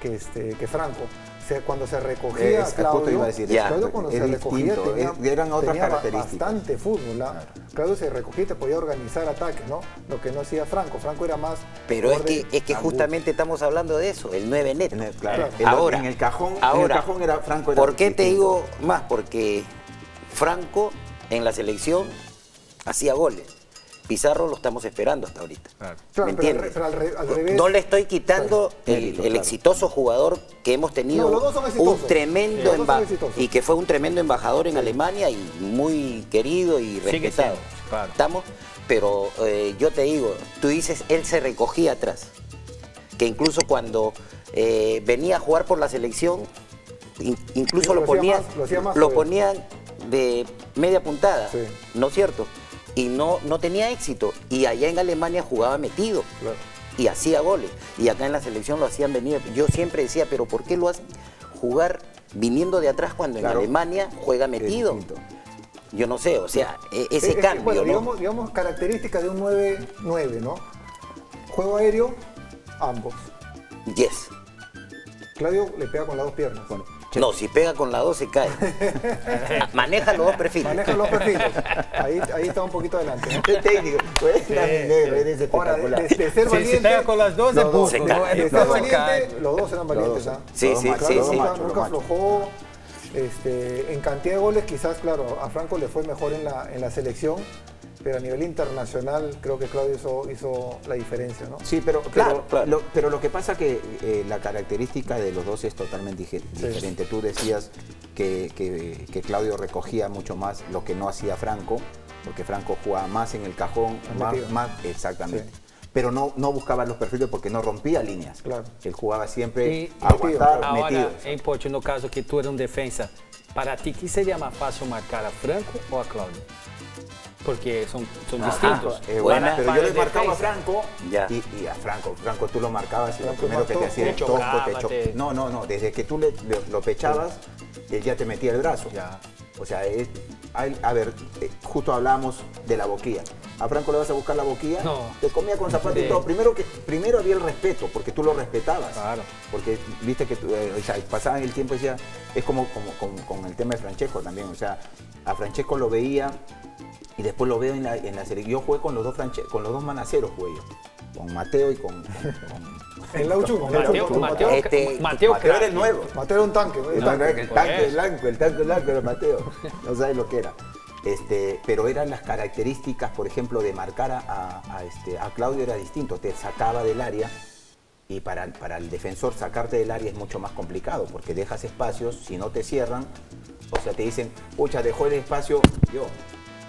que, este, que Franco. Se, cuando se recogía, es, Claudio, iba a decir, ya, Claudio cuando se recogía distinto, tenía, es, eran otras tenía bastante fútbol, ¿la? Claro. Claudio se recogía y te podía organizar ataques, ¿no? Lo que no hacía Franco, Franco era más... Pero es que, es que justamente estamos hablando de eso, el nueve neto. No, claro. Claro. Ahora, en el cajón, ahora, en el cajón era Franco... Era ¿por qué distinto? Te digo más? Porque Franco en la selección hacía goles. Pizarro lo estamos esperando hasta ahorita. Claro. ¿Me entiendes? Pero al re, al revés, no le estoy quitando claro, el, el claro. exitoso jugador que hemos tenido. No, los dos son exitosos. Un tremendo sí, embajador. Y que fue un tremendo embajador en sí. Alemania y muy querido y respetado. Sí, sí, claro. ¿Estamos? Pero eh, yo te digo, tú dices, él se recogía atrás. Que incluso cuando eh, venía a jugar por la selección, in, incluso lo, lo, ponían, más, lo, más, lo ponían de media puntada. Sí. ¿No es cierto? Y no, no tenía éxito, y allá en Alemania jugaba metido, claro. Y hacía goles, y acá en la selección lo hacían venir, yo siempre decía, pero ¿por qué lo hacen jugar viniendo de atrás cuando claro. en Alemania juega metido? Yo no sé, o sea, ese es, cambio, es, bueno, ¿no? Digamos, digamos características de un nueve nueve, ¿no? Juego aéreo, ambos. Yes. Claudio le pega con las dos piernas. Bueno. No, si pega con la dos se cae. Maneja los dos perfiles. Maneja los perfiles. Ahí, ahí está un poquito adelante. Qué técnico. Pues, sí, negro, eres ahora, de, de, de ser valiente. Si, si pega con las dos, los dos se puso. No, de ser no, valiente, los dos eran valientes. Dos. Sí, sí, claro, sí, sí. Nunca, nunca aflojó. Este, en cantidad de goles, quizás, claro, a Franco le fue mejor en la, en la selección. Pero a nivel internacional creo que Claudio hizo, hizo la diferencia, ¿no? Sí, pero, pero, claro, claro. Lo, pero lo que pasa es que eh, la característica de los dos es totalmente diferente. Sí. Tú decías que, que, que Claudio recogía mucho más lo que no hacía Franco, porque Franco jugaba más en el cajón, más, más exactamente. Sí. Pero no, no buscaba los perfiles porque no rompía líneas. Claro. Él jugaba siempre y, aguantar, metido. Ahora, metido. En Pocho, en el caso que tú eres un defensa, ¿para ti qué sería más fácil marcar a Franco o a Claudio? Porque son, son ajá, distintos. Eh, bueno, pero yo le marcaba a Franco y, y a Franco, Franco tú lo marcabas y Franco lo primero que te hacía el toco, te chocaba. Te... No, no, no, desde que tú le, le, lo pechabas, él ya te metía el brazo. Ya. O sea, es, a ver, justo hablábamos de la boquilla. A Franco le vas a buscar la boquilla, no. Te comía con zapatos sí. Y todo. Primero, que, primero había el respeto, porque tú lo respetabas. Claro. Porque viste que tú, eh, o sea, pasaban el tiempo y decía, es como, como, como con el tema de Francesco también. O sea, a Francesco lo veía... Y después lo veo en la, en la serie. Yo jugué con los dos franche, con los dos manaceros, jugué yo. Con Mateo y con... En la Uchum. Mateo, Mateo, Mateo, este, Mateo, Mateo era el nuevo. Mateo era un tanque. El no, tanque, el tanque blanco, el tanque blanco era Mateo. No sabes lo que era. Este, pero eran las características, por ejemplo, de marcar a, a, a, este, a Claudio era distinto. Te sacaba del área. Y para, para el defensor sacarte del área es mucho más complicado. Porque dejas espacios, si no te cierran. O sea, te dicen, pucha, dejó el espacio yo.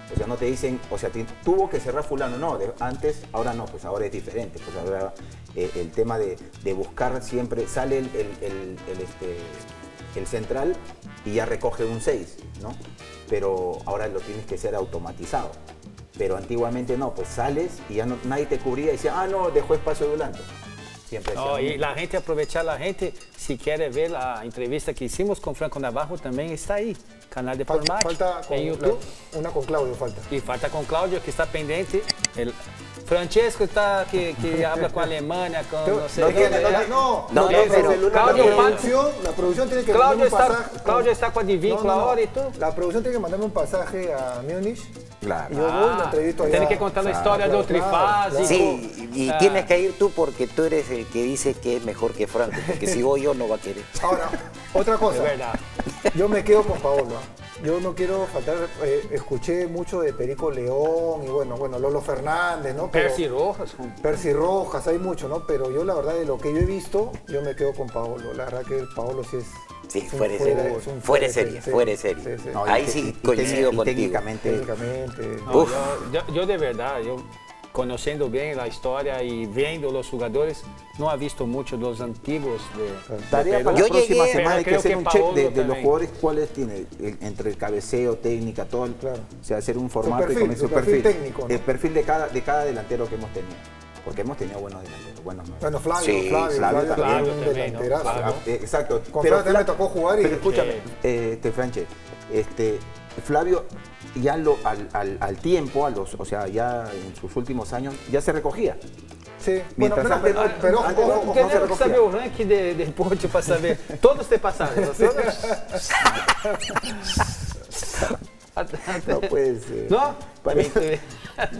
O sea, no te dicen, o sea, te, tuvo que cerrar fulano, no, de, antes, ahora no, pues ahora es diferente. Pues ahora eh, el tema de, de buscar siempre, sale el, el, el, el, este, el central y ya recoge un seis, ¿no? Pero ahora lo tienes que ser automatizado. Pero antiguamente no, pues sales y ya no, nadie te cubría y decía, ah, no, dejó espacio Dulanto. Siempre no, y la gente, aprovechar la gente, si quiere ver la entrevista que hicimos con Franco Navarro, también está ahí, canal de Palma, en YouTube. La, una con Claudio falta. Y falta con Claudio, que está pendiente. El, Francesco está, que, que habla con Alemania, con pero, no sé. No, dónde, no, la, no, no, no, no, pero, pero Claudio, la, producción, la producción tiene que Claudio mandarme un pasaje. Está, Claudio está con Divín, no, no, ahora y todo. La producción tiene que mandarme un pasaje a Múnich. Claro. Y yo voy ah, entrevisto allá. Tienes que contar la historia claro, de Trifaz. Claro, sí, claro. Y, y ah. tienes que ir tú porque tú eres el que dice que es mejor que Franco, porque si voy yo no va a querer. Ahora, otra cosa. Yo me quedo con Paolo. Yo no quiero faltar, eh, escuché mucho de Perico León y bueno, bueno, Lolo Fernández, ¿no? Pero, Percy Rojas. Percy Rojas, hay mucho, ¿no? Pero yo la verdad de lo que yo he visto, yo me quedo con Paolo. La verdad que Paolo sí es... Sí, fuere fuera de serie, fuera de serie, fuera de serie. serie. Sí, sí. No, ahí sí coincido contigo. Técnicamente. técnicamente. No, yo, yo, yo de verdad, yo conociendo bien la historia y viendo los jugadores, no ha visto mucho los antiguos de, tarea de Perú. Yo llegué, semana hay que hacer que un Paolo check de, de los jugadores, cuáles tiene, el, entre el cabeceo, técnica, todo, el, claro. O sea, hacer un formato perfil, y con su perfil, perfil técnico, ¿no? El perfil de cada, de cada delantero que hemos tenido. porque hemos tenido buenos delanteros. Buenos bueno, Flavio, sí, Flavio, Flavio, Flavio también. Flavio delanterazo. Flavio. Exacto. Con pero Flavio me tocó jugar y... Pero escúchame, sí. este, Franche, este, Flavio ya lo, al, al, al tiempo, a los, o sea, ya en sus últimos años, ya se recogía. Sí. Mientras bueno, pero, antes, pero, antes, pero antes, o, o, não se que saber o ranking de, de Pocho para saber. Todos te pasaron. No puede ser. ¿No? Para mí,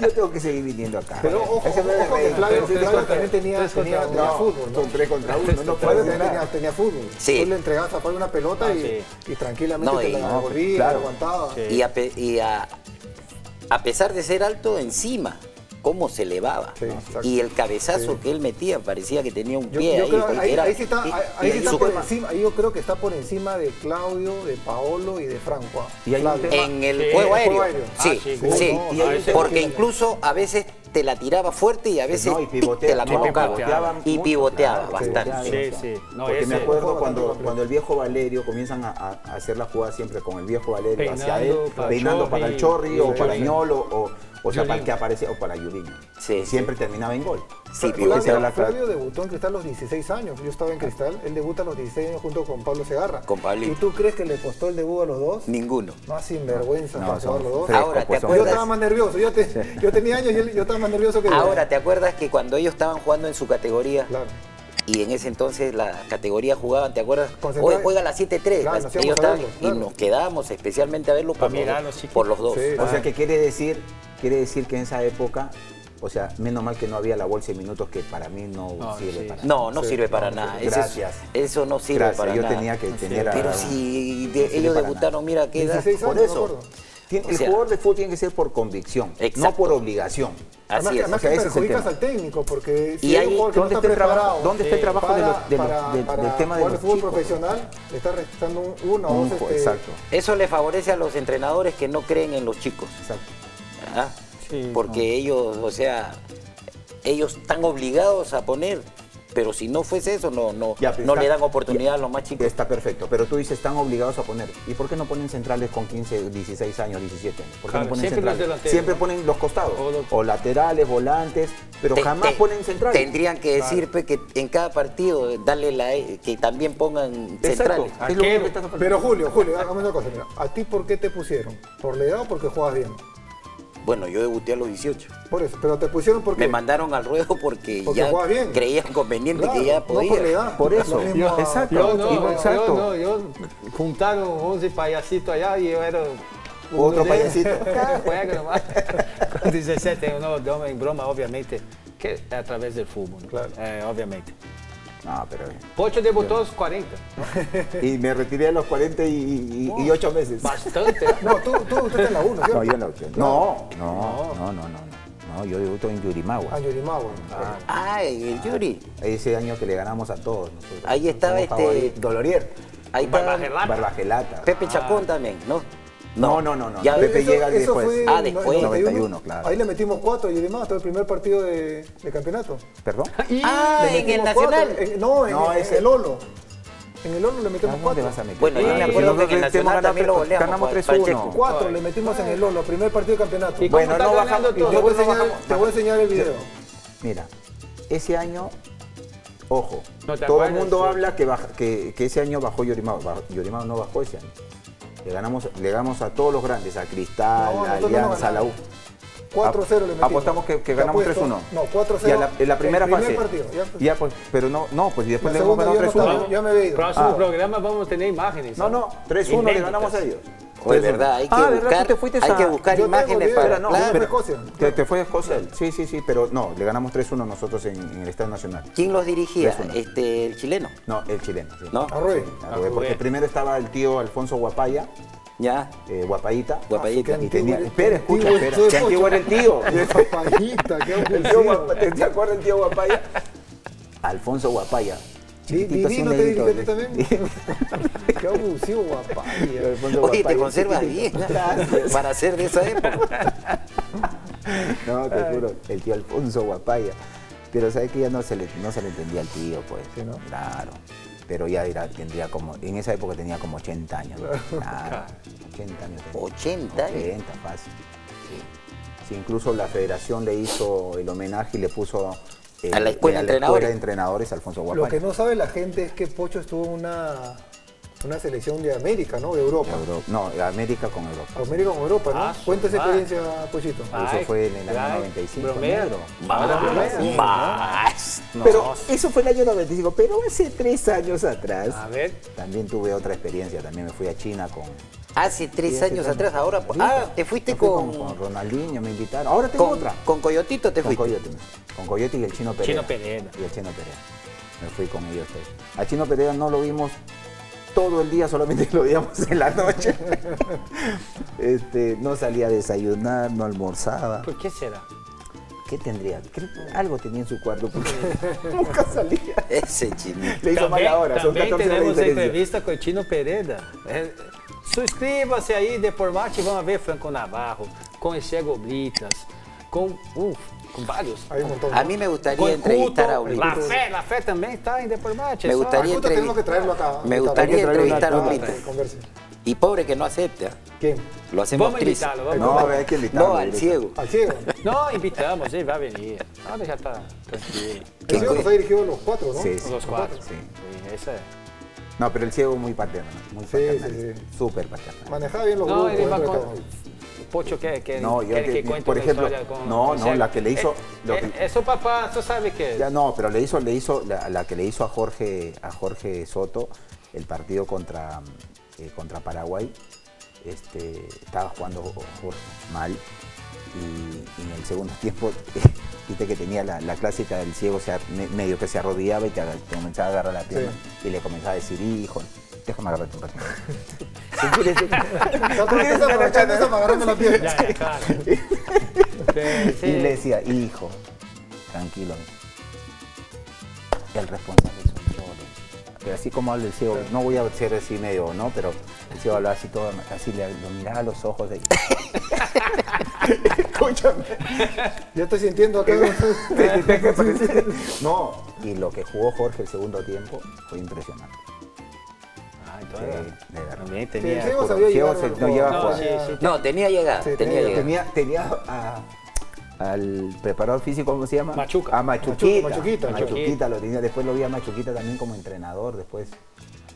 yo tengo que seguir viniendo acá. Pero ojo, ojo, ojo que Flavio, Flavio también tenía, tenía, tenía no, fútbol, ¿no? Con tres contra uno. No, Flavio tenía, tenía fútbol. Sí. Tú le entregabas a Flavio una pelota ah, y, sí. y tranquilamente no, te y, la devolví, no, claro. aguantaba. Sí. Y, a, y a, a pesar de ser alto, encima. Cómo se elevaba, sí, ¿no? Y el cabezazo sí. que él metía, parecía que tenía un pie yo, yo ahí. Creo, ahí, era, ahí sí está, ahí, ahí sí está por encima, yo creo que está por encima de Claudio, de Paolo y de Franco. ¿Y hay un tema? En el sí. juego aéreo, sí, ah, sí, sí, sí. No, no, no, porque incluso a veces te la tiraba fuerte y a veces no, y pivotea, te la colocaba no, y pivoteaba claro, bastante. Sí, sí. No, porque ese, me acuerdo cuando, cuando el viejo Valerio comienzan a, a hacer la jugada siempre con el viejo Valerio peinando hacia él, para peinando Chorri, para el Chorri o para Ñolo o... O sea, Yulín. Para el que aparece, o para Yulín. Sí, siempre sí. terminaba en gol. Sí, Flavio, se la... Flavio debutó en Cristal a los dieciséis años. Yo estaba en Cristal, él debuta a los dieciséis años junto con Pablo Segarra. Con Pablito. ¿Y tú crees que le costó el debut a los dos? Ninguno. Más sinvergüenza no, para jugar los dos. Ahora, ¿te acuerdas? Yo estaba más nervioso. Yo, te, yo tenía años y yo estaba más nervioso que... Ahora, yo. ¿Te acuerdas que cuando ellos estaban jugando en su categoría? Claro. Y en ese entonces la categoría jugaban, ¿te acuerdas? Hoy juega la siete tres. Claro, nos ellos estaban, verlo, claro. Y nos quedábamos especialmente a verlo por, mirar, los, por los dos. Sí, o claro. sea, ¿qué quiere decir? Quiere decir que en esa época, o sea, menos mal que no había la bolsa de minutos que para mí no, no sirve sí. para nada. No, no sí, sirve para no, nada. Gracias. Eso, eso no sirve gracias. para yo nada. Yo tenía que tener... Pero a, si de, no ellos debutaron, nada. mira, ¿qué edad? dieciséis años, por eso. Tiene, el sea, jugador de fútbol tiene que ser por convicción, exacto. no por obligación. Así además, es. Además o sea, que perjudicas al técnico, porque si hay un jugador que no está preparado, ¿dónde está el trabajo para, de los, de para, de, para del tema de los fútbol chicos, profesional? Le está restando un, uno o un, dos. Este... Exacto. Eso le favorece a los entrenadores que no creen en los chicos. Exacto. ¿Ah? Sí, porque no. ellos, o sea, ellos están obligados a poner... Pero si no fuese eso, no, no, ya, no está, le dan oportunidad ya, a los más chicos. Está perfecto, pero tú dices, están obligados a poner. ¿Y por qué no ponen centrales con quince, dieciséis años, diecisiete años? ¿Por qué claro, no ponen siempre centrales? Siempre ponen los costados, o, los... o laterales, volantes, pero te, jamás te, ponen centrales. Tendrían que claro. decir pues, que en cada partido, darle la que también pongan centrales. Es lo que estás pero Julio, Julio, dame una cosa. Mira. ¿A ti por qué te pusieron? ¿Por la edad o porque juegas bien? Bueno, yo debuté a los dieciocho. Por eso, pero te pusieron porque... Me mandaron al ruedo porque, porque ya bien. creían conveniente claro, que ya podía. No por, edad, por eso. Yo, exacto. Yo no, yo, exacto. Yo, no, yo juntaron once payasitos allá y yo era... Otro de... payasito. Juega nomás. Con diecisiete, uno de hombre en broma, obviamente, que a través del fútbol, ¿no? Claro. Eh, obviamente. No, pero... Pocho debutó a los cuarenta. Y me retiré a los cuarenta y ocho meses. Bastante. No, tú, tú, tú estás en la uno, ¿sí? No, yo en la ocho. No, no, no, no, no. No, yo debuto en Yurimagua. Ah, Yurimagua. Ah, el Yuri. Ese año que le ganamos a todos. Ahí estaba este... Dolorier. Ahí Barbagelata. Barbagelata. Pepe Chacón también, ¿no? No, no, no, no. Ya Pepe eso, llega eso después. Ah, después. noventa y uno, claro. Ahí le metimos cuatro y demás, todo el primer partido de, de campeonato. ¿Perdón? Ah, en el cuatro, Nacional. En, no, en, no en, es el Olo. En el Olo le metimos cuatro. Vas a meter? Bueno, yo me acuerdo que en el Nacional también lo goleamos. Ganamos tres uno. Cuatro le metimos en el Olo, primer partido de campeonato. ¿Y bueno, no bajando todo? Te voy, no enseñar, bajamos, te voy a enseñar el video. Mira, ese año... Ojo, no todo el mundo sí. habla que, baja, que, que ese año bajó Yorimao. Yorimao no bajó ese año. Le ganamos, le ganamos a todos los grandes, a Cristal, no, a Alianza, a la U. cuatro cero le metimos. Apostamos que, que ganamos tres uno. No, cuatro cero. Y a la, en la primera fase. Partido, ya, pues. ya pues, pero no, no, pues después le hemos ganado tres uno. Ya me he ido. Próximo ah. programa vamos a tener imágenes. No, no, tres uno le ganamos a ellos. Pues verdad, hay que ah, buscar, te fuiste hay a... que buscar yo imágenes tengo, para... No, claro, pero, Escocia. Te, te fue a Escocia, sí, sí, sí, pero no, le ganamos tres uno nosotros en, en el Estadio Nacional. ¿Quién los dirigía? Este, ¿El chileno? No, el chileno, sí. ¿No? Arrué. Arrué, porque primero estaba el tío Alfonso Huapaya. Ya. Eh, Guapayita. Guapayita. Y tenía... Espera, escucha, espera. ¿Qué antiguo era el tío? Guapayita, qué aburrido. ¿Te acuerdas del tío Huapaya? Alfonso Huapaya. Divino te dirige tú también. Qué abusivo, guapa. Oye, te conservas bien para ser de esa época. No, te juro, el tío Alfonso Huapaya. Pero sabes que ya no se le, no se le entendía al tío, pues. ¿Sí, no? Claro. Pero ya era, tendría como, en esa época tenía como ochenta años. Claro. Nada, ochenta años. ochenta años. ochenta, fácil. Sí. Sí, incluso la federación le hizo el homenaje y le puso eh, a la escuela, eh, a la entrenadores. escuela de entrenadores Alfonso Huapaya. Lo que no sabe la gente es que Pocho estuvo en una, una selección de América, ¿no? De Europa. Europa. No, de América con Europa. América con Europa, ¿no? Ah, cuenta esa experiencia, Pochito. Ah, eso fue en el año noventa y cinco. Bromero. Más. Pero eso fue el año noventa y cinco, pero hace tres años atrás. A ver. También tuve otra experiencia, también me fui a China con... Hace tres hace años tres atrás, ahora... Ah, te fuiste con... Con, con Ronaldinho me invitaron, ahora tengo con, otra. Con Coyotito te con fuiste. Coyote, con Coyote y el Chino Pereira. Chino Pereira. Y el Chino Pereira. Me fui con ellos tres. A Chino Pereira no lo vimos todo el día, solamente lo veíamos en la noche. Este, no salía a desayunar, no almorzaba. ¿Por qué será? ¿Qué tendría? ¿Qué, algo tenía en su cuarto porque nunca salía. Ese Chino. Le hizo mala hora. También son tenemos entrevista con el Chino Pereira. Eh, Suscríbase aí de por Marte, vamos ver Franco Navarro, con Chego Britas, con, uf, con varios. Montón, ¿no? A mí me gustaría con entrevistar Cuto, a Ulises. La fe, la fe también está en de por Marte. Me gustaría, entrevi tenemos que traerlo acá, me gustaría entrevistar a Ulises. Y pobre que no acepta. ¿Quién? Lo hacemos vamos triste. Invitarlo. Vamos no, a... hay que invitarlo. No, al ciego. Al ciego. No, invitamos, él va a venir. Ahora ya está tranquilo. El ciego nos ha dirigido los cuatro, ¿no? Sí, sí. Los cuatro, sí. Sí, esa es. No, pero el ciego muy paterno, muy sí, paternal, súper sí, sí. paternal. Manejaba bien los grupos. No, él va con... Pocho, ¿qué, qué, no, yo que, que cuente por ejemplo, con, no, con no, la que le hizo... Eh, lo que, eso papá, tú sabes que... Ya, no, pero le hizo, le hizo la, la que le hizo a Jorge, a Jorge Soto el partido contra, eh, contra Paraguay. Este, estaba jugando Jorge mal. Y, y en el segundo tiempo, viste que tenía la, la clásica del ciego, o sea, me, medio que se arrodillaba y te, te comenzaba a agarrar la pierna. Sí. Y le comenzaba a decir, hijo, déjame agarrar tu pierna. Si quieres... No, tú quieres aprovechar eso para agarrarme la pierna. Ya, claro. Sí, sí. Y le decía, hijo, tranquilo. El responsable es un chorro. Pero así como habla el ciego, sí. No voy a ser así medio, ¿no? Pero el ciego hablaba así todo, así le, lo miraba a los ojos de... Escúchame. Yo estoy sintiendo acá. No, y lo que jugó Jorge el segundo tiempo fue impresionante. Ah, entonces. Sí, también tenía. Sí, el sabía llegar, se, no, lleva no, sí, sí, no, tenía llegada. Sí, tenía llegada. Tenía, tenía a, al preparador físico, ¿cómo se llama? Machuca. A Machuquita. Machuquita, Machuquita, Machuquita. Machuquita lo tenía. Después lo vi a Machuquita también como entrenador. Después.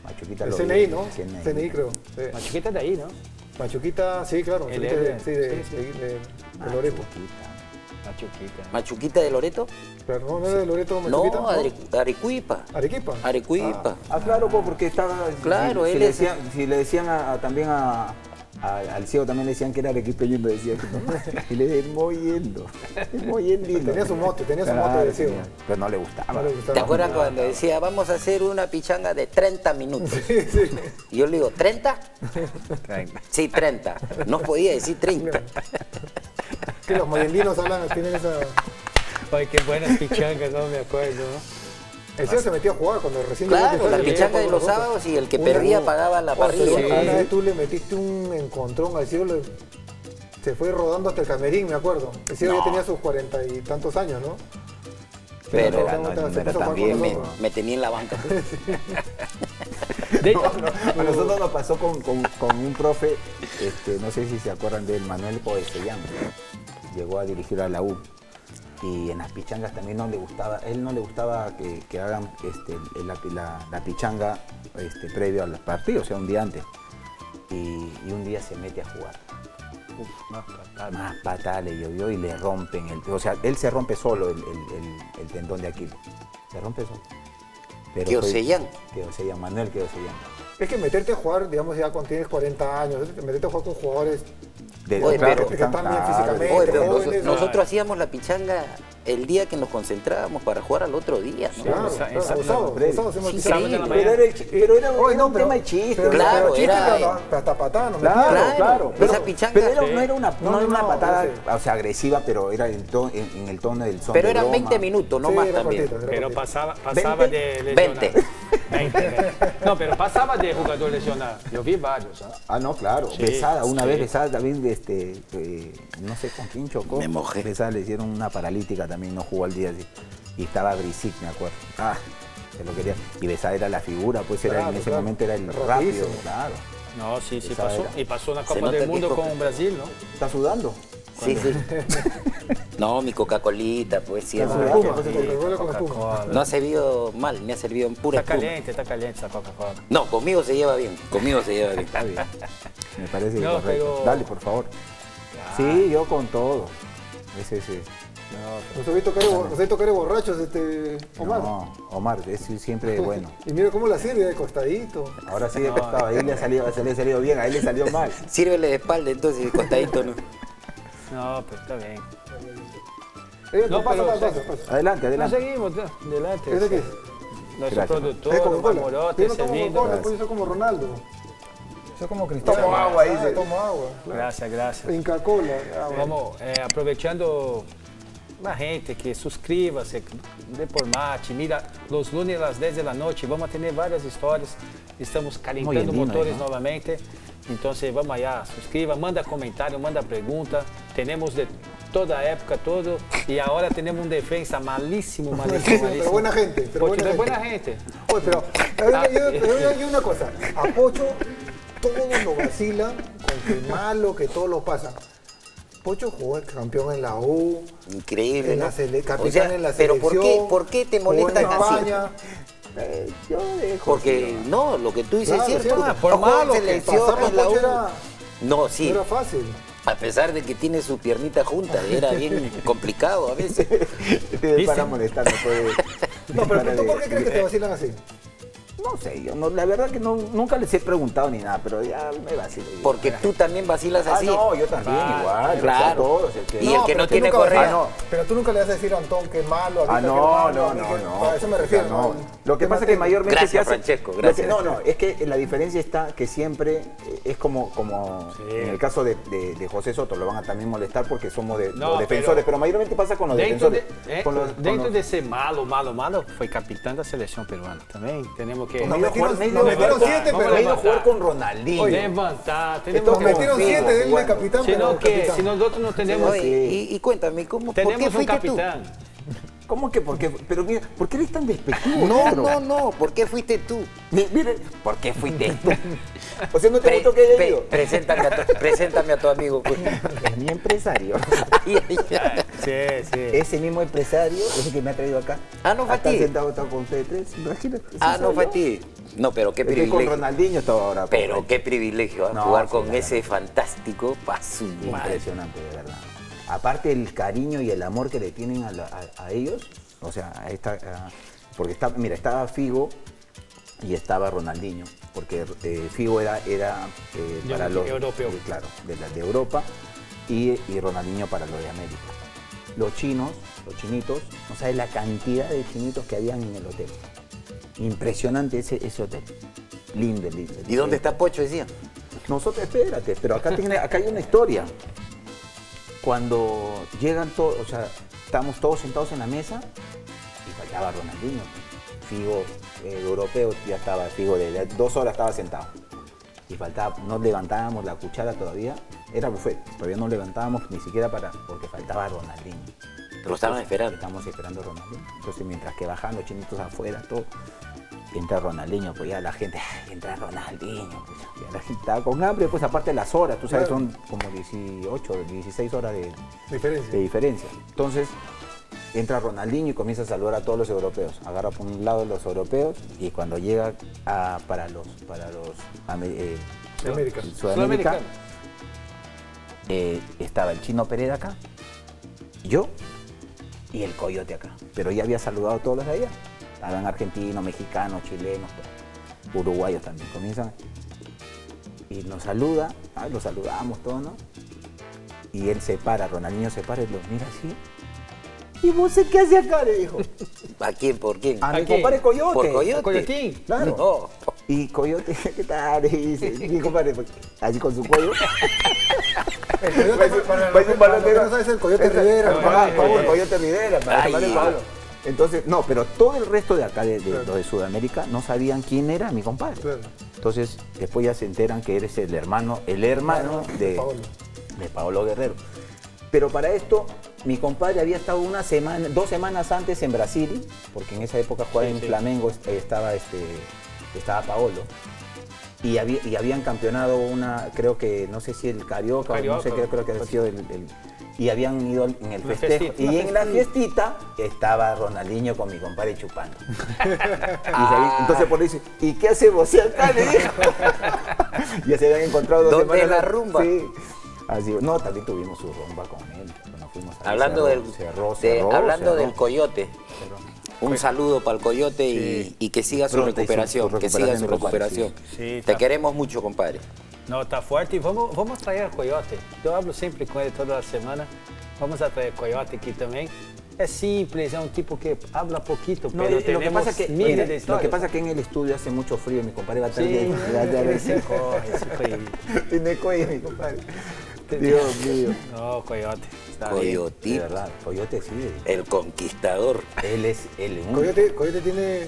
Machuquita el lo C N I, vi, ¿no? C N I, C N I creo. Sí. Machuquita es de ahí, ¿no? Machuquita, sí, claro. El Machuquita de, sí, de, sí, sí. de, de, de Machuquita. Loreto. Machuquita. ¿Machuquita de Loreto? Pero no, no sí. de Loreto, Machuquita. No, Are, Arequipa. ¿Arequipa? Arequipa. Ah, ah claro, porque estaba... Claro, si, él si es... Le decían, si le decían a, a, también a, a, al ciego, también le decían que era arequipeño y me decían que no. Y le decían, muy yendo, muy yendo. Tenía su mote, tenía su claro, mote de ciego. Pero no le gustaba. No le gustaba. ¿Te acuerdas no, cuando no. decía, vamos a hacer una pichanga de treinta minutos? Sí, sí. Y yo le digo, ¿treinta? treinta. Sí, treinta. No podía decir treinta. No. Que los moyendinos hablan, tienen esa... Ay, qué buenas pichangas, no me acuerdo, ¿no? El ciego se metió a jugar cuando recién... Claro, la pichanga de los sábados y el que perdía pagaba la parrilla. Una vez tú le metiste un encontrón al ciego, se fue rodando hasta el camerín, me acuerdo. El ciego ya tenía sus cuarenta y tantos años, ¿no? Pero también me tenía en la banca. A nosotros nos pasó con un profe, no sé si se acuerdan de él, Manuel Coestellano. Llegó a dirigir a la U. Y en las pichangas también no le gustaba, él no le gustaba que, que hagan este, la, la, la pichanga este, previo a los partidos, o sea, un día antes. Y, y un día se mete a jugar. Uf, más patales. Más patales llovió y le rompen el... O sea, él se rompe solo el, el, el, el tendón de Aquiles. Se rompe solo. ¿Qué Osellán? Que Osellán, Manuel que Osellán. Es que meterte a jugar, digamos, ya cuando tienes cuarenta años, meterte a jugar con jugadores... De, oye, claro, pero, están bien físicamente, oye, pero jóvenes, nosotros claro. hacíamos la pichanga el día que nos concentrábamos para jugar al otro día. Claro, pero era un no, tema de chiste. Claro, era hasta patada. Claro, claro. Esa pichanga. Pero no era una patada agresiva, pero era en el tono del son. Pero eran veinte minutos, no más también. Pero pasaba de veinte. No, pero pasaba de jugador lesionado. Yo vi varios. Ah, no, claro. Besada, una vez besada también, este, no sé con quién chocó. Me mojé. Besada le hicieron una paralítica también, no jugó al día así. Y estaba Brisic, me acuerdo. Ah, se lo quería. Y Besada era la figura, pues era, en ese momento era el rápido. Claro. No, sí, sí pasó. Y pasó una Copa del Mundo con Brasil, ¿no? Está sudando. Sí, sí. No, mi Coca-Colita, pues sí. No ha servido mal, me ha servido en pura espuma. Está caliente, está caliente esa Coca-Cola. No, conmigo se lleva bien, conmigo se lleva bien. Está bien. Me parece no, correcto. Pero... Dale, por favor. Ya. Sí, yo con todo. Ese, sí. No, pero... ¿Nos habéis tocado borrachos, este, Omar? No, Omar, es siempre bueno. Y mira cómo la sirve, de costadito. Ahora sí, de no, costado, ahí le ha salido, le ha salido bien, ahí le salió mal. Sírvele de espalda, entonces, de costadito no. No, pues está bien. Eh, no, pasa, pero, pasa, pasa. Adelante, adelante. No seguimos, no. Adelante. ¿Este qué es? Nuestro productor, Mamorote, ese lindo. Yo soy como Ronaldo. Yo como Cristal. Tomo agua, dice. Ah, tomo agua. Gracias, gracias. Inca Cola. Vamos, eh, aprovechando... La gente que suscríbase, dé por mate, mira los lunes a las diez de la noche, vamos a tener varias historias, estamos calentando motores nuevamente, entonces vamos allá, suscriba, manda comentario, manda pregunta, tenemos de toda época, todo, y ahora tenemos un defensa malísimo, malísimo, malísimo. Pero buena gente, pero Pocho, buena, buena gente. Oye, pero yo, yo, yo, yo una cosa, a Pocho todos lo vacilan con que malo, que todos lo pasan. Pocho jugó el campeón en la U. Increíble, en ¿no? la capitán o sea, en la selección. Pero ¿por qué, por qué te molestas así? Eh, yo dejo Porque, así, no, lo que tú dices claro, es cierto. Ah, por malo que pasamos la U. Era, no, sí. Era fácil. A pesar de que tiene su piernita junta, era bien complicado a veces. Para molestarnos. No, pero ¿tú por qué crees que te vacilan así? No sé, yo no, la verdad que no, nunca les he preguntado ni nada, pero ya me vacilo. Porque tú también vacilas así. Ah, no, yo también, ah, igual. Claro. Todos, el que... Y no, el que no tiene correa. Ah, no. Pero tú nunca le vas a decir a Antón que es malo. A ah, no, que es malo, no, no, que... no. A eso me refiero. No. No. Lo que pasa es que mayormente gracias, se hace... Francesco, gracias. No, no, es que la diferencia está que siempre es como, como sí. En el caso de, de, de José Soto, lo van a también molestar porque somos de, no, los defensores, pero, pero mayormente pasa con los defensores. De, eh, con los, dentro con los... de ese malo, malo, malo, fue capitán de la selección peruana también. Tenemos que... Nos metieron siete, pero he ido a jugar con Ronaldinho. Levantar, tenemos que... Nos metieron siete, de él de capitán, pero capitán. Si nosotros no tenemos... Y cuéntame, ¿cómo? ¿Por qué fuiste tú? ¿Cómo que por qué? Pero mira, ¿por qué eres tan despectivo? No, no, no, ¿por qué fuiste tú? Miren, ¿por qué fuiste tú? O sea, no te gustó que haya ido. Preséntame a tu, preséntame a tu amigo. Pues. Es mi empresario. Sí, sí. Ese mismo empresario es el que me ha traído acá. Ah, no, Fatih. Sentado, está con ustedes tres. Imagínate. Ah, no, Fatih. No, pero qué privilegio. Estoy con Ronaldinho estaba ahora. Pero pues. Qué privilegio no, jugar sí, con claro. Ese fantástico paso. Impresionante, de verdad. Aparte el cariño y el amor que le tienen a, la, a, a ellos, o sea, a esta, a, porque está, mira, estaba Figo y estaba Ronaldinho, porque eh, Figo era, era eh, para los europeos, claro, de, la, de Europa y, y Ronaldinho para los de América. Los chinos, los chinitos, no sabes la cantidad de chinitos que habían en el hotel. Impresionante ese, ese hotel, lindo, lindo. ¿Y dónde está Pocho, decía? Nosotros, espérate, pero acá, tiene, acá hay una historia. Cuando llegan todos, o sea, estamos todos sentados en la mesa y faltaba Ronaldinho. Figo eh, europeo ya estaba, Figo de, de dos horas estaba sentado. Y faltaba, no levantábamos la cuchara todavía, era buffet, todavía no levantábamos ni siquiera para, porque faltaba Ronaldinho. Lo estaban esperando. Estamos esperando a Ronaldinho. Entonces mientras que bajaban los chinitos afuera, todo, entra Ronaldinho, pues ya la gente, ay, entra Ronaldinho, pues ya la gente estaba con hambre, pues aparte las horas, tú sabes, son como dieciocho, dieciséis horas de diferencia. de diferencia. Entonces, entra Ronaldinho y comienza a saludar a todos los europeos, agarra por un lado los europeos y cuando llega a, para los, para los eh, Sudamérica, Sudamérica eh, estaba el Chino Pereira acá, yo y el Coyote acá, pero ya había saludado a todos los de allá. Hablan argentinos, mexicanos, chilenos, uruguayos también. Comienzan y nos saluda, ah, lo saludamos todos, ¿no? Y él se para, Ronaldinho se para y lo mira así. ¿Y vos qué hace acá? Le dijo. ¿A quién? ¿Por quién? A, ¿A mi compadre Coyote. ¿Por Coyote? ¿Coyotín? Claro. No. Y Coyote, ¿qué tal? Y mi compadre, así con su cuello. El Coyote Rivera. ¿No sabes el Coyote Rivera? El Coyote Rivera, entonces, no, pero todo el resto de acá, de, de, claro. de Sudamérica, no sabían quién era mi compadre. Claro. Entonces, después ya se enteran que eres el hermano, el hermano claro, de, Paolo. de Paolo Guerrero. Pero para esto, mi compadre había estado una semana, dos semanas antes en Brasil, porque en esa época jugaba sí, en sí. Flamengo, estaba, este, estaba Paolo. Y, había, y habían campeonado una, creo que, no sé si el Carioca, Carioca. O no sé, creo, creo que había sido el... el y habían ido en el festejo. Y en la fiestita estaba Ronaldinho con mi compadre chupando. Y ah. Entonces por ahí dice, ¿y qué hace vos acá? Le dijo. Ya se habían encontrado dos semanas. ¿Dónde la rumba? Sí. Así, no, también tuvimos su rumba con él. Nos fuimos a hablando cerró, del, cerró, de, cerró, hablando cerró. del coyote. Cerró. Un saludo para el Coyote sí. y, y que siga su Pronto, recuperación, su, su recuperación, que siga su recuperación. Sí. Sí, Te queremos mucho, compadre. No, está fuerte y vamos, vamos a traer al Coyote. Yo hablo siempre con él toda la semana. Vamos a traer al Coyote aquí también. Es simple, es un tipo que habla poquito, no, pero tenemos lo que pasa que, miles de historias. Lo que pasa es que en el estudio hace mucho frío y mi compadre va a tener sí, la llave. Se coge, se coge. Tiene coño, mi compadre. Dios mío. No, Coyote. Coyote. verdad, Coyote sí. El conquistador. Él es el único. Coyote, Coyote tiene...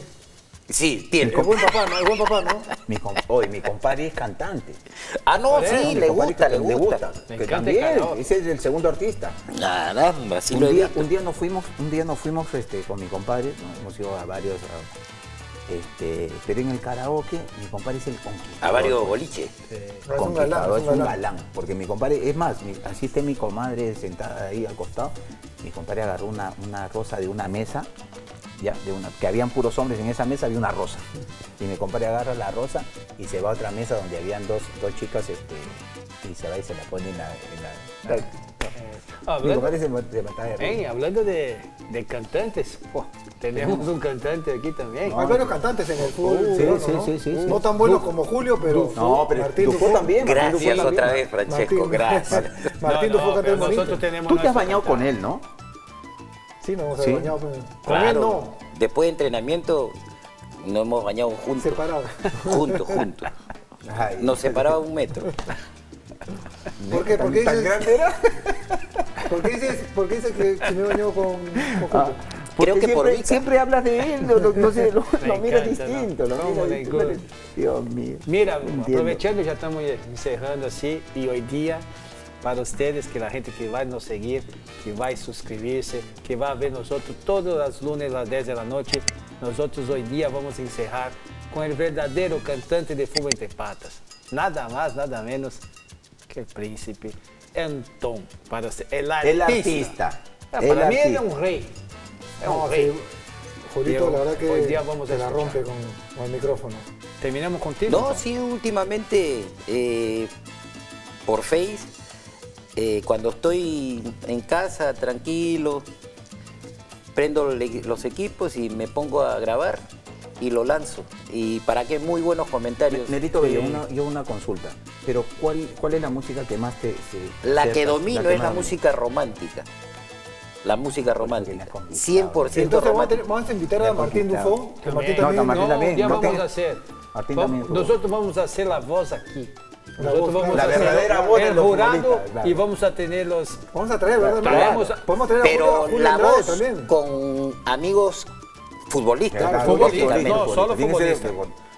Sí, tiene. Es buen papá, ¿no? Es buen papá, ¿no? Mi hoy, mi compadre es cantante. Ah, no, sí, sí le, gusta, le gusta, le gusta. Que también, ese es el segundo artista. Caramba, sí un, día, un día nos fuimos, un día nos fuimos este, con mi compadre, nos hemos ido a varios... A, Este, pero en el karaoke, mi compadre es el conquistador. A varios boliches. Sí. No, es un galán, es un galán. Porque mi compadre, es más, mi, así está mi comadre sentada ahí al costado. Mi compadre agarró una, una rosa de una mesa, ya, de una, que habían puros hombres en esa mesa, había una rosa. Y mi compadre agarra la rosa y se va a otra mesa donde habían dos, dos chicas este, y se va y se la pone en la... En la, en la Hablando, hey, hablando de, de cantantes, oh, tenemos un cantante aquí también. No, hay varios cantantes en el fútbol. Sí, ¿no? Sí, sí, sí, no sí. tan buenos Dufo. como Julio, pero. Dufo. No, pero Martín Dufo, Dufo también. Gracias Martín Dufo otra vez, Francesco. Martín. Gracias. Martín no, Dufo no, nosotros tenemos. Tú te has bañado cantante. con él, ¿no? Sí, nos hemos sí. bañado con él. Claro, con él no. Después de entrenamiento, nos hemos bañado juntos. Separados. Juntos, juntos. Ay. Nos separaba un metro. ¿Por qué? ¿Por qué dices, ¿Tan grande era? ¿Por qué dices, por qué dices que, que me bañó con, con ah, Creo que siempre, por mí, siempre hablas de él, no, no, no sé, lo, lo miras distinto. No, lo miras no, distinto. Dios mío. Mira, Entiendo. aprovechando, ya estamos encerrando así, y hoy día, para ustedes, que la gente que va a nos seguir, que va a suscribirse, que va a ver nosotros todos los lunes a las diez de la noche, nosotros hoy día vamos a encerrar con el verdadero cantante de Fútbol Entre Patas. Nada más, nada menos. El príncipe Antón, para ser el artista. El artista. Ah, para el mí artista. es un rey. Es no, un rey. Sí. Julito, la verdad que hoy día vamos se a la rompe con, con el micrófono. ¿Terminamos contigo? No, sí, últimamente eh, por Face, eh, cuando estoy en casa, tranquilo, prendo los equipos y me pongo a grabar y lo lanzo. Y para qué muy buenos comentarios. Nerito Bello, sí. una, yo una consulta. Pero ¿cuál, cuál es la música que más te... Se, la que domino la que es la domina. música romántica. La música romántica. cien por ciento. Entonces romántica. vamos a invitar a Martín Dufo. Que Martín también. No, Martín también. No, no, Martín no, también. Ya no vamos te... a hacer. Martín vamos, también. Nosotros vamos a hacer la voz aquí. La, voz, vamos la a verdadera voz del jurado claro. y vamos a tener los... Vamos a traer, ¿verdad? Traemos, claro. Podemos traer pero a la voz también. con amigos futbolistas. Claro, futbolistas. No, solo futbolistas.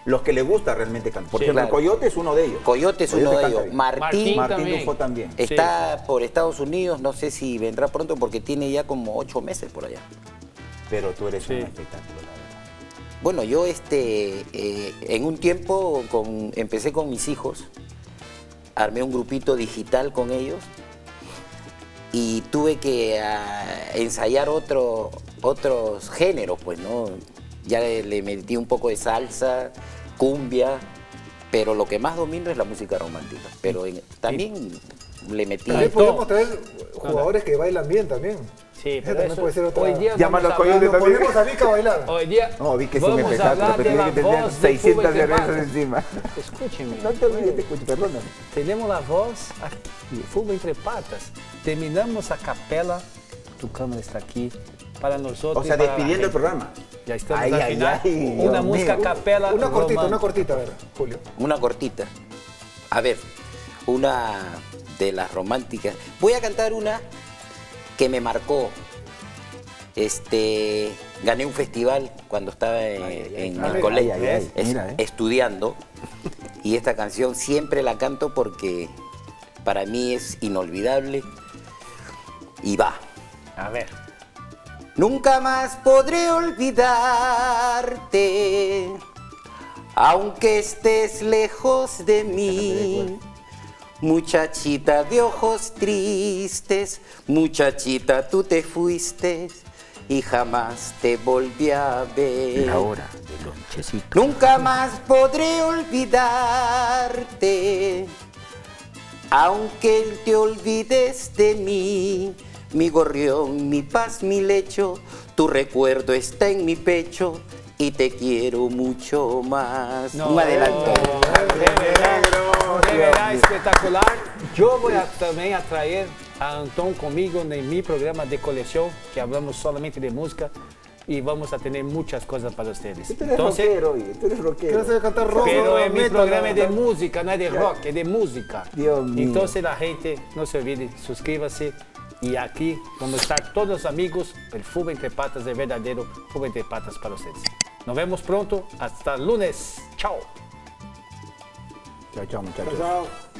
Los que les gusta realmente cantar. Porque sí, claro. el Coyote es uno de ellos. Coyote es Coyote uno de ellos. Bien. Martín, Martín, Martín Dufo también. Está sí. por Estados Unidos, no sé si vendrá pronto porque tiene ya como ocho meses por allá. Pero tú eres sí. un espectáculo, la verdad. Bueno, yo este, eh, en un tiempo con, empecé con mis hijos, armé un grupito digital con ellos y tuve que a, ensayar otro, otros géneros, pues, ¿no? Ya le, le metí un poco de salsa, cumbia, pero lo que más domino es la música romántica. Pero en, también sí. le metí... También podemos traer jugadores que bailan bien también. Sí, pero eso, puede ser otra... Hoy día vamos a hablar, no podemos a Vika bailar. Hoy día no, vi que vamos sí me a hablar de la voz seiscientas de cervezas encima. Escúcheme. No te olvides, te escucho, perdóname. Tenemos la voz aquí, Fútbol Entre Patas. Terminamos a capela, tu cámara está aquí para nosotros. O sea, despidiendo el programa. Ya estamos ay, al ay, final. Ay, una música capela. Una romana. cortita, una cortita, a ver, Julio. Una cortita. A ver, una de las románticas. Voy a cantar una que me marcó. Este, gané un festival cuando estaba en, ay, ay, en ay, el ay, colegio ay, ay, es, mira, eh. estudiando. Y esta canción siempre la canto porque para mí es inolvidable. Y va. A ver. Nunca más podré olvidarte, aunque estés lejos de mí. Muchachita de ojos tristes, muchachita, tú te fuiste y jamás te volví a ver. La hora del lonchecito. Nunca más podré olvidarte, aunque te olvides de mí. Mi gorrión, mi paz, mi lecho, tu recuerdo está en mi pecho y te quiero mucho más. No. Un adelanto. De verdad, espectacular. Yo voy a, también a traer a Antón conmigo en mi programa de colección, que hablamos solamente de música, y vamos a tener muchas cosas para ustedes. Tú eres rockero, oye, tú eres rockero. Pero en mi programa es de música, no es de rock, es de música. Dios mío. Entonces la gente, no se olvide, suscríbase. Y aquí vamos a estar todos los amigos, el Fútbol Entre Patas, el verdadero Fútbol Entre Patas para ustedes. Nos vemos pronto, hasta el lunes. Chao. Chao, chao, muchachos. Chao, chao.